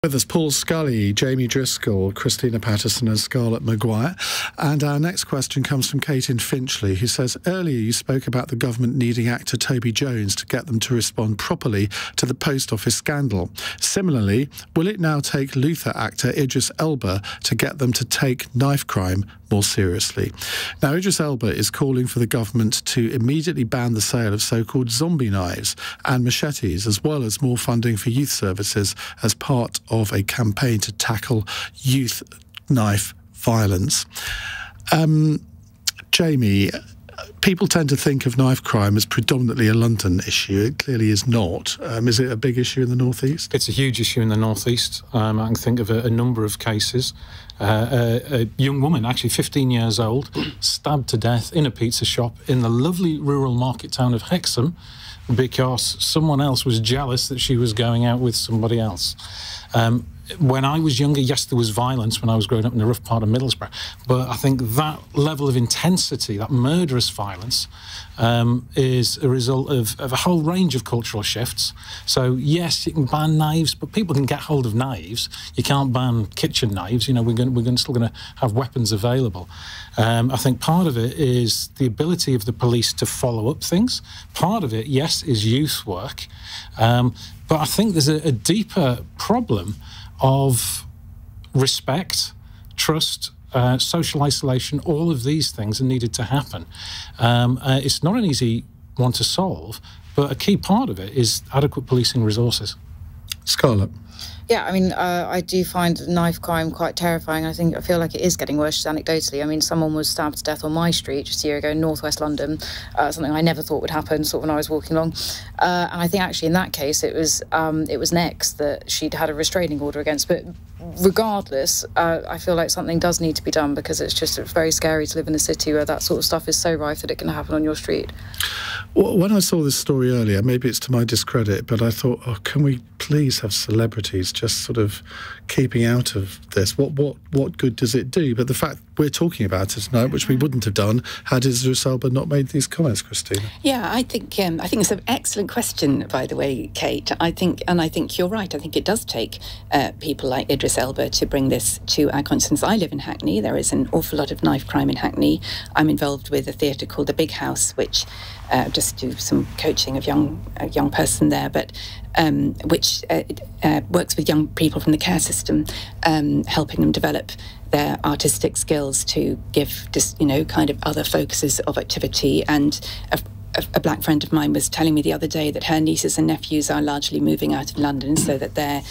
With us, Paul Scully, Jamie Driscoll, Christina Patterson and Scarlett Maguire. And our next question comes from Kate in Finchley, who says, earlier you spoke about the government needing actor Toby Jones to get them to respond properly to the post office scandal. Similarly, will it now take Luther actor Idris Elba to get them to take knife crime more seriously? Now, Idris Elba is calling for the government to immediately ban the sale of so-called zombie knives and machetes, as well as more funding for youth services as part of of a campaign to tackle youth knife violence. Um, Jamie, people tend to think of knife crime as predominantly a London issue. It clearly is not. Um, is it a big issue in the North East? It's a huge issue in the North East. Um, I can think of a, a number of cases. Uh, a, a young woman, actually fifteen years old, stabbed to death in a pizza shop in the lovely rural market town of Hexham, because someone else was jealous that she was going out with somebody else. Um, when I was younger, yes, there was violence when I was growing up in the rough part of Middlesbrough, but I think that level of intensity, that murderous violence, um, is a result of, of a whole range of cultural shifts. So, yes, you can ban knives, but people can get hold of knives. You can't ban kitchen knives. You know, we're, going, we're going, still going to have weapons available. Um, I think part of it is the ability of the police to follow up things. Part of it, yes, is youth work. Um, but I think there's a, a deeper problem of respect, trust, uh, social isolation. All of these things are needed to happen. Um, uh, it's not an easy one to solve, but a key part of it is adequate policing resources. Scarlett. Yeah, I mean, uh, I do find knife crime quite terrifying. I think I feel like it is getting worse, just anecdotally. I mean, someone was stabbed to death on my street just a year ago in northwest London, uh, something I never thought would happen, sort of when I was walking along. Uh, and I think actually in that case, it was um, it was Next that she'd had a restraining order against. But regardless, uh, I feel like something does need to be done, because it's just it's very scary to live in a city where that sort of stuff is so rife that it can happen on your street. Well, when I saw this story earlier, maybe it's to my discredit, but I thought, oh, can we please have celebrities just sort of keeping out of this? What what what good does it do? But the fact we're talking about it tonight, which we wouldn't have done had Idris Elba not made these comments, Christina. Yeah, I think um, I think it's an excellent question, by the way, Kate. I think, and I think you're right. I think it does take uh, people like Idris Elba to bring this to our conscience. I live in Hackney. There is an awful lot of knife crime in Hackney. I'm involved with a theatre called The Big House, which uh, just do some coaching of young a young person there, but. Um, which uh, uh, works with young people from the care system, um, helping them develop their artistic skills to give, just, you know, kind of other focuses of activity. And a, a, a black friend of mine was telling me the other day that her nieces and nephews are largely moving out of London so that their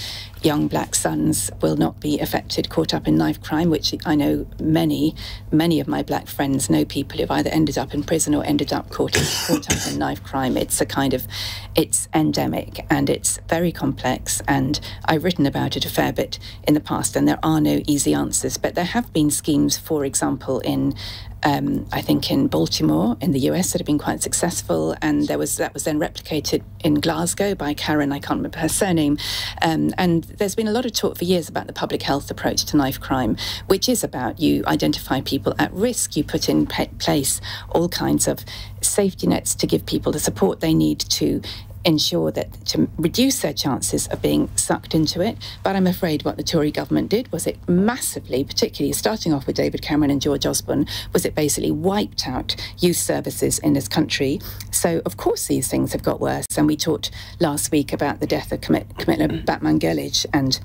young black sons will not be affected, caught up in knife crime, which I know many, many of my black friends know people who've either ended up in prison or ended up caught, caught up in knife crime. It's a kind of, it's endemic and it's very complex, and I've written about it a fair bit in the past, and there are no easy answers. But there have been schemes, for example, in, um, I think in Baltimore, in the U S, that have been quite successful, and there was that was then replicated in Glasgow by Karen, I can't remember her surname, um, and there's been a lot of talk for years about the public health approach to knife crime, which is about you identify people at risk, you put in place all kinds of safety nets to give people the support they need to ensure that, to reduce their chances of being sucked into it. But I'm afraid what the Tory government did was it massively, particularly starting off with David Cameron and George Osborne, was it basically wiped out youth services in this country. So of course these things have got worse. And we talked last week about the death of Camilla Batman Gelage and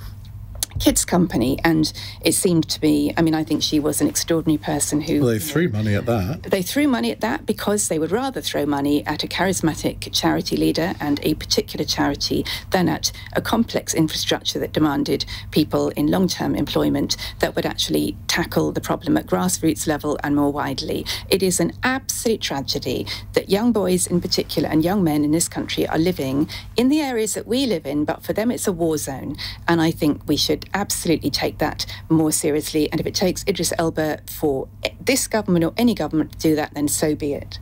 Kids Company, and it seemed to be, I mean, I think she was an extraordinary person who... Well, they threw you know, money at that. They threw money at that because they would rather throw money at a charismatic charity leader and a particular charity than at a complex infrastructure that demanded people in long-term employment that would actually tackle the problem at grassroots level and more widely. It is an absolute tragedy that young boys in particular and young men in this country are living in the areas that we live in, but for them it's a war zone, and I think we should absolutely take that more seriously. And if it takes Idris Elba for this government or any government to do that, then so be it.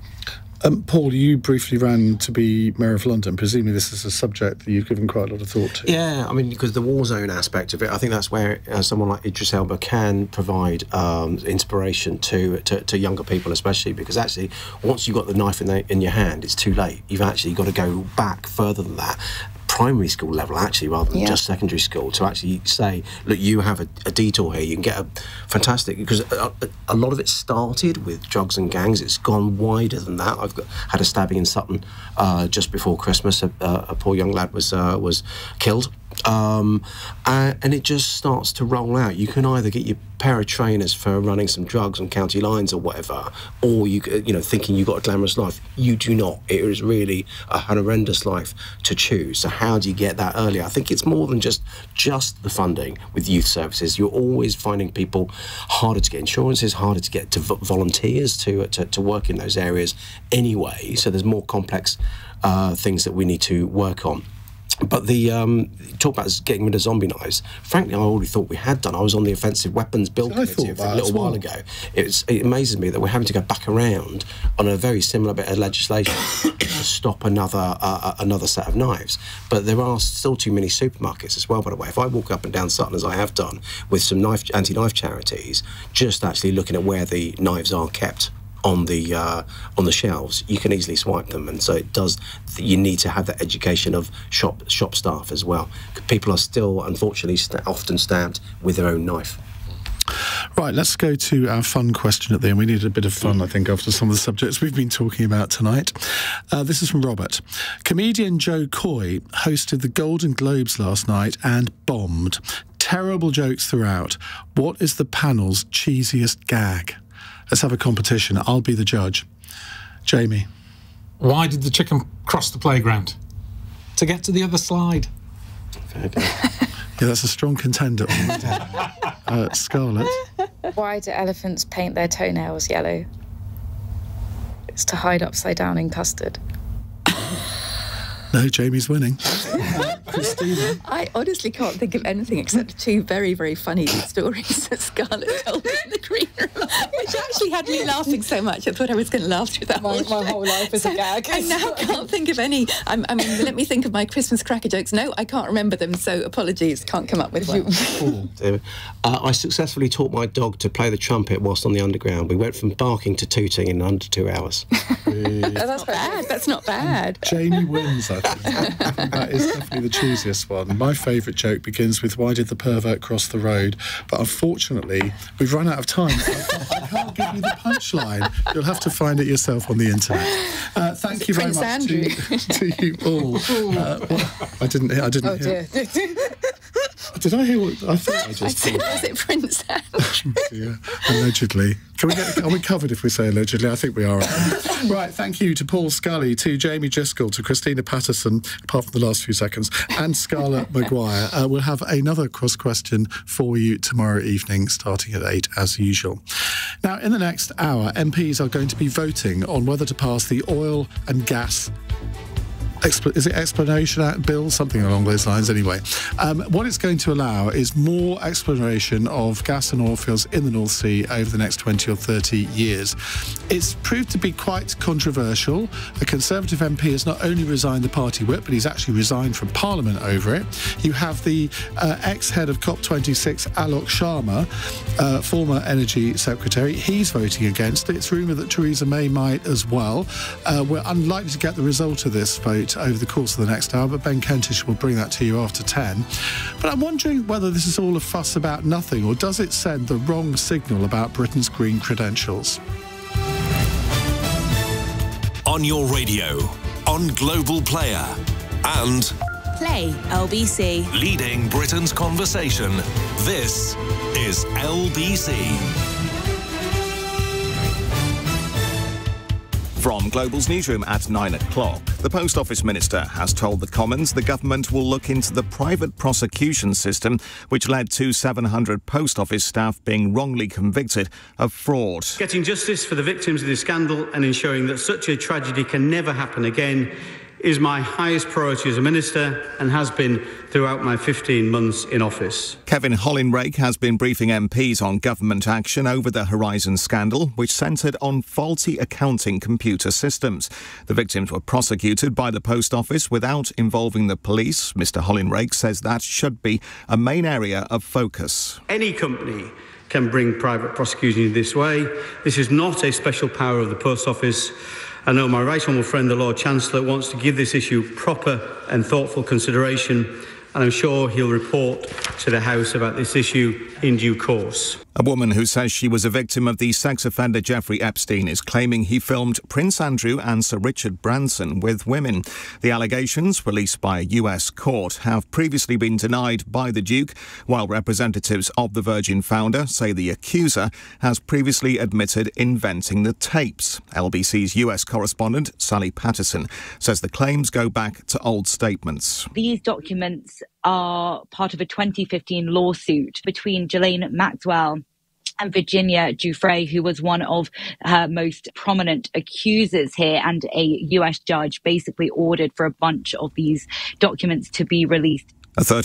Um, Paul, you briefly ran to be Mayor of London. Presumably this is a subject that you've given quite a lot of thought to. Yeah, I mean, because the war zone aspect of it, I think that's where uh, someone like Idris Elba can provide um, inspiration to, to to younger people, especially, because actually once you've got the knife in, the, in your hand, it's too late. You've actually got to go back further than that. primary school level, actually, rather than yeah. just secondary school, to actually say, look, you have a, a detour here, you can get a fantastic, because a, a lot of it started with drugs and gangs. It's gone wider than that. I've got, had a stabbing in Sutton uh, just before Christmas. A, a poor young lad was, uh, was killed. Um, and it just starts to roll out. You can either get your pair of trainers for running some drugs on county lines or whatever, or you you know, thinking you've got a glamorous life. You do not. It is really a horrendous life to choose. So how do you get that earlier? I think it's more than just just the funding with youth services. You're always finding people harder to get insurances, harder to get to volunteers to to, to work in those areas anyway. So there's more complex uh, things that we need to work on. But the um, talk about getting rid of zombie knives. Frankly, I already thought we had done. I was on the offensive weapons bill committee a little while ago. It's, it amazes me that we're having to go back around on a very similar bit of legislation to stop another uh, another set of knives. But there are still too many supermarkets as well. By the way, if I walk up and down Sutton as I have done with some knife anti-knife charities, just actually looking at where the knives are kept on the uh, on the shelves, you can easily swipe them, and so it does. You need to have that education of shop shop staff as well. People are still, unfortunately, st often stabbed with their own knife. Right, let's go to our fun question at the end. We needed a bit of fun, I think, after some of the subjects we've been talking about tonight. Uh, this is from Robert. Comedian Joe Coy hosted the Golden Globes last night and bombed. Terrible jokes throughout. What is the panel's cheesiest gag? Let's have a competition. I'll be the judge. Jamie. Why did the chicken cross the playground? To get to the other slide. Fair game. Yeah, that's a strong contender. uh, Scarlett. Why do elephants paint their toenails yellow? It's to hide upside down in custard. No, Jamie's winning. Christina. I honestly can't think of anything except two very, very funny stories that Scarlett told in the green room, which actually had me laughing so much I thought I was going to laugh through that my, whole My show. whole life is so, a gag. I now can't think of any. I'm, I mean, let me think of my Christmas cracker jokes. No, I can't remember them, so apologies, can't come up with one. Oh, uh, I successfully taught my dog to play the trumpet whilst on the underground. We went from barking to tooting in under two hours. Oh, that's bad. That's not bad. Jamie wins, I think. That is definitely the cheesiest one. My favourite joke begins with, why did the pervert cross the road? But unfortunately, we've run out of time. So I can't give you the punchline. You'll have to find it yourself on the internet. Uh, thank you very Prince much to, to you all. Uh, well, I didn't hear... I didn't oh, hear... Dear. Did I hear what... I thought I just... I said, was it Prince Andrew? Yeah, allegedly. Can we get, are we covered if we say allegedly? I think we are. Right, thank you to Paul Scully, to Jamie Driscoll, to Christina Patterson, apart from the last few seconds, and Scarlett Maguire. Uh, we'll have another cross-question for you tomorrow evening, starting at eight, as usual. Now, in the next hour, M Ps are going to be voting on whether to pass the oil and gas... Expl is it explanation Act bill? Something along those lines anyway. Um, what it's going to allow is more exploration of gas and oil fields in the North Sea over the next twenty or thirty years. It's proved to be quite controversial. A Conservative M P has not only resigned the party whip, but he's actually resigned from Parliament over it. You have the uh, ex-head of COP twenty-six, Alok Sharma, uh, former Energy Secretary. He's voting against it. It's rumoured that Theresa May might as well. Uh, we're unlikely to get the result of this vote over the course of the next hour, but Ben Kentish will bring that to you after ten. But I'm wondering whether this is all a fuss about nothing, or does it send the wrong signal about Britain's green credentials? On your radio, on Global Player, and... Play L B C. Leading Britain's conversation. This is L B C. From Global's newsroom at nine o'clock, the Post Office Minister has told the Commons the government will look into the private prosecution system, which led to seven hundred Post Office staff being wrongly convicted of fraud. Getting justice for the victims of this scandal and ensuring that such a tragedy can never happen again is my highest priority as a minister and has been throughout my fifteen months in office. Kevin Hollinrake has been briefing M Ps on government action over the Horizon scandal, which centred on faulty accounting computer systems. The victims were prosecuted by the Post Office without involving the police. Mr Hollinrake says that should be a main area of focus. Any company can bring private prosecution this way. This is not a special power of the Post Office. I know my right honourable friend, the Lord Chancellor, wants to give this issue proper and thoughtful consideration, and I'm sure he'll report to the House about this issue in due course. A woman who says she was a victim of the sex offender Jeffrey Epstein is claiming he filmed Prince Andrew and Sir Richard Branson with women. The allegations, released by a U S court, have previously been denied by the Duke, while representatives of the Virgin founder say the accuser has previously admitted inventing the tapes. L B C's U S correspondent, Sally Patterson, says the claims go back to old statements. These documents are part of a twenty fifteen lawsuit between Ghislaine Maxwell and Virginia Giuffre, who was one of her most prominent accusers here, and a U S judge basically ordered for a bunch of these documents to be released. A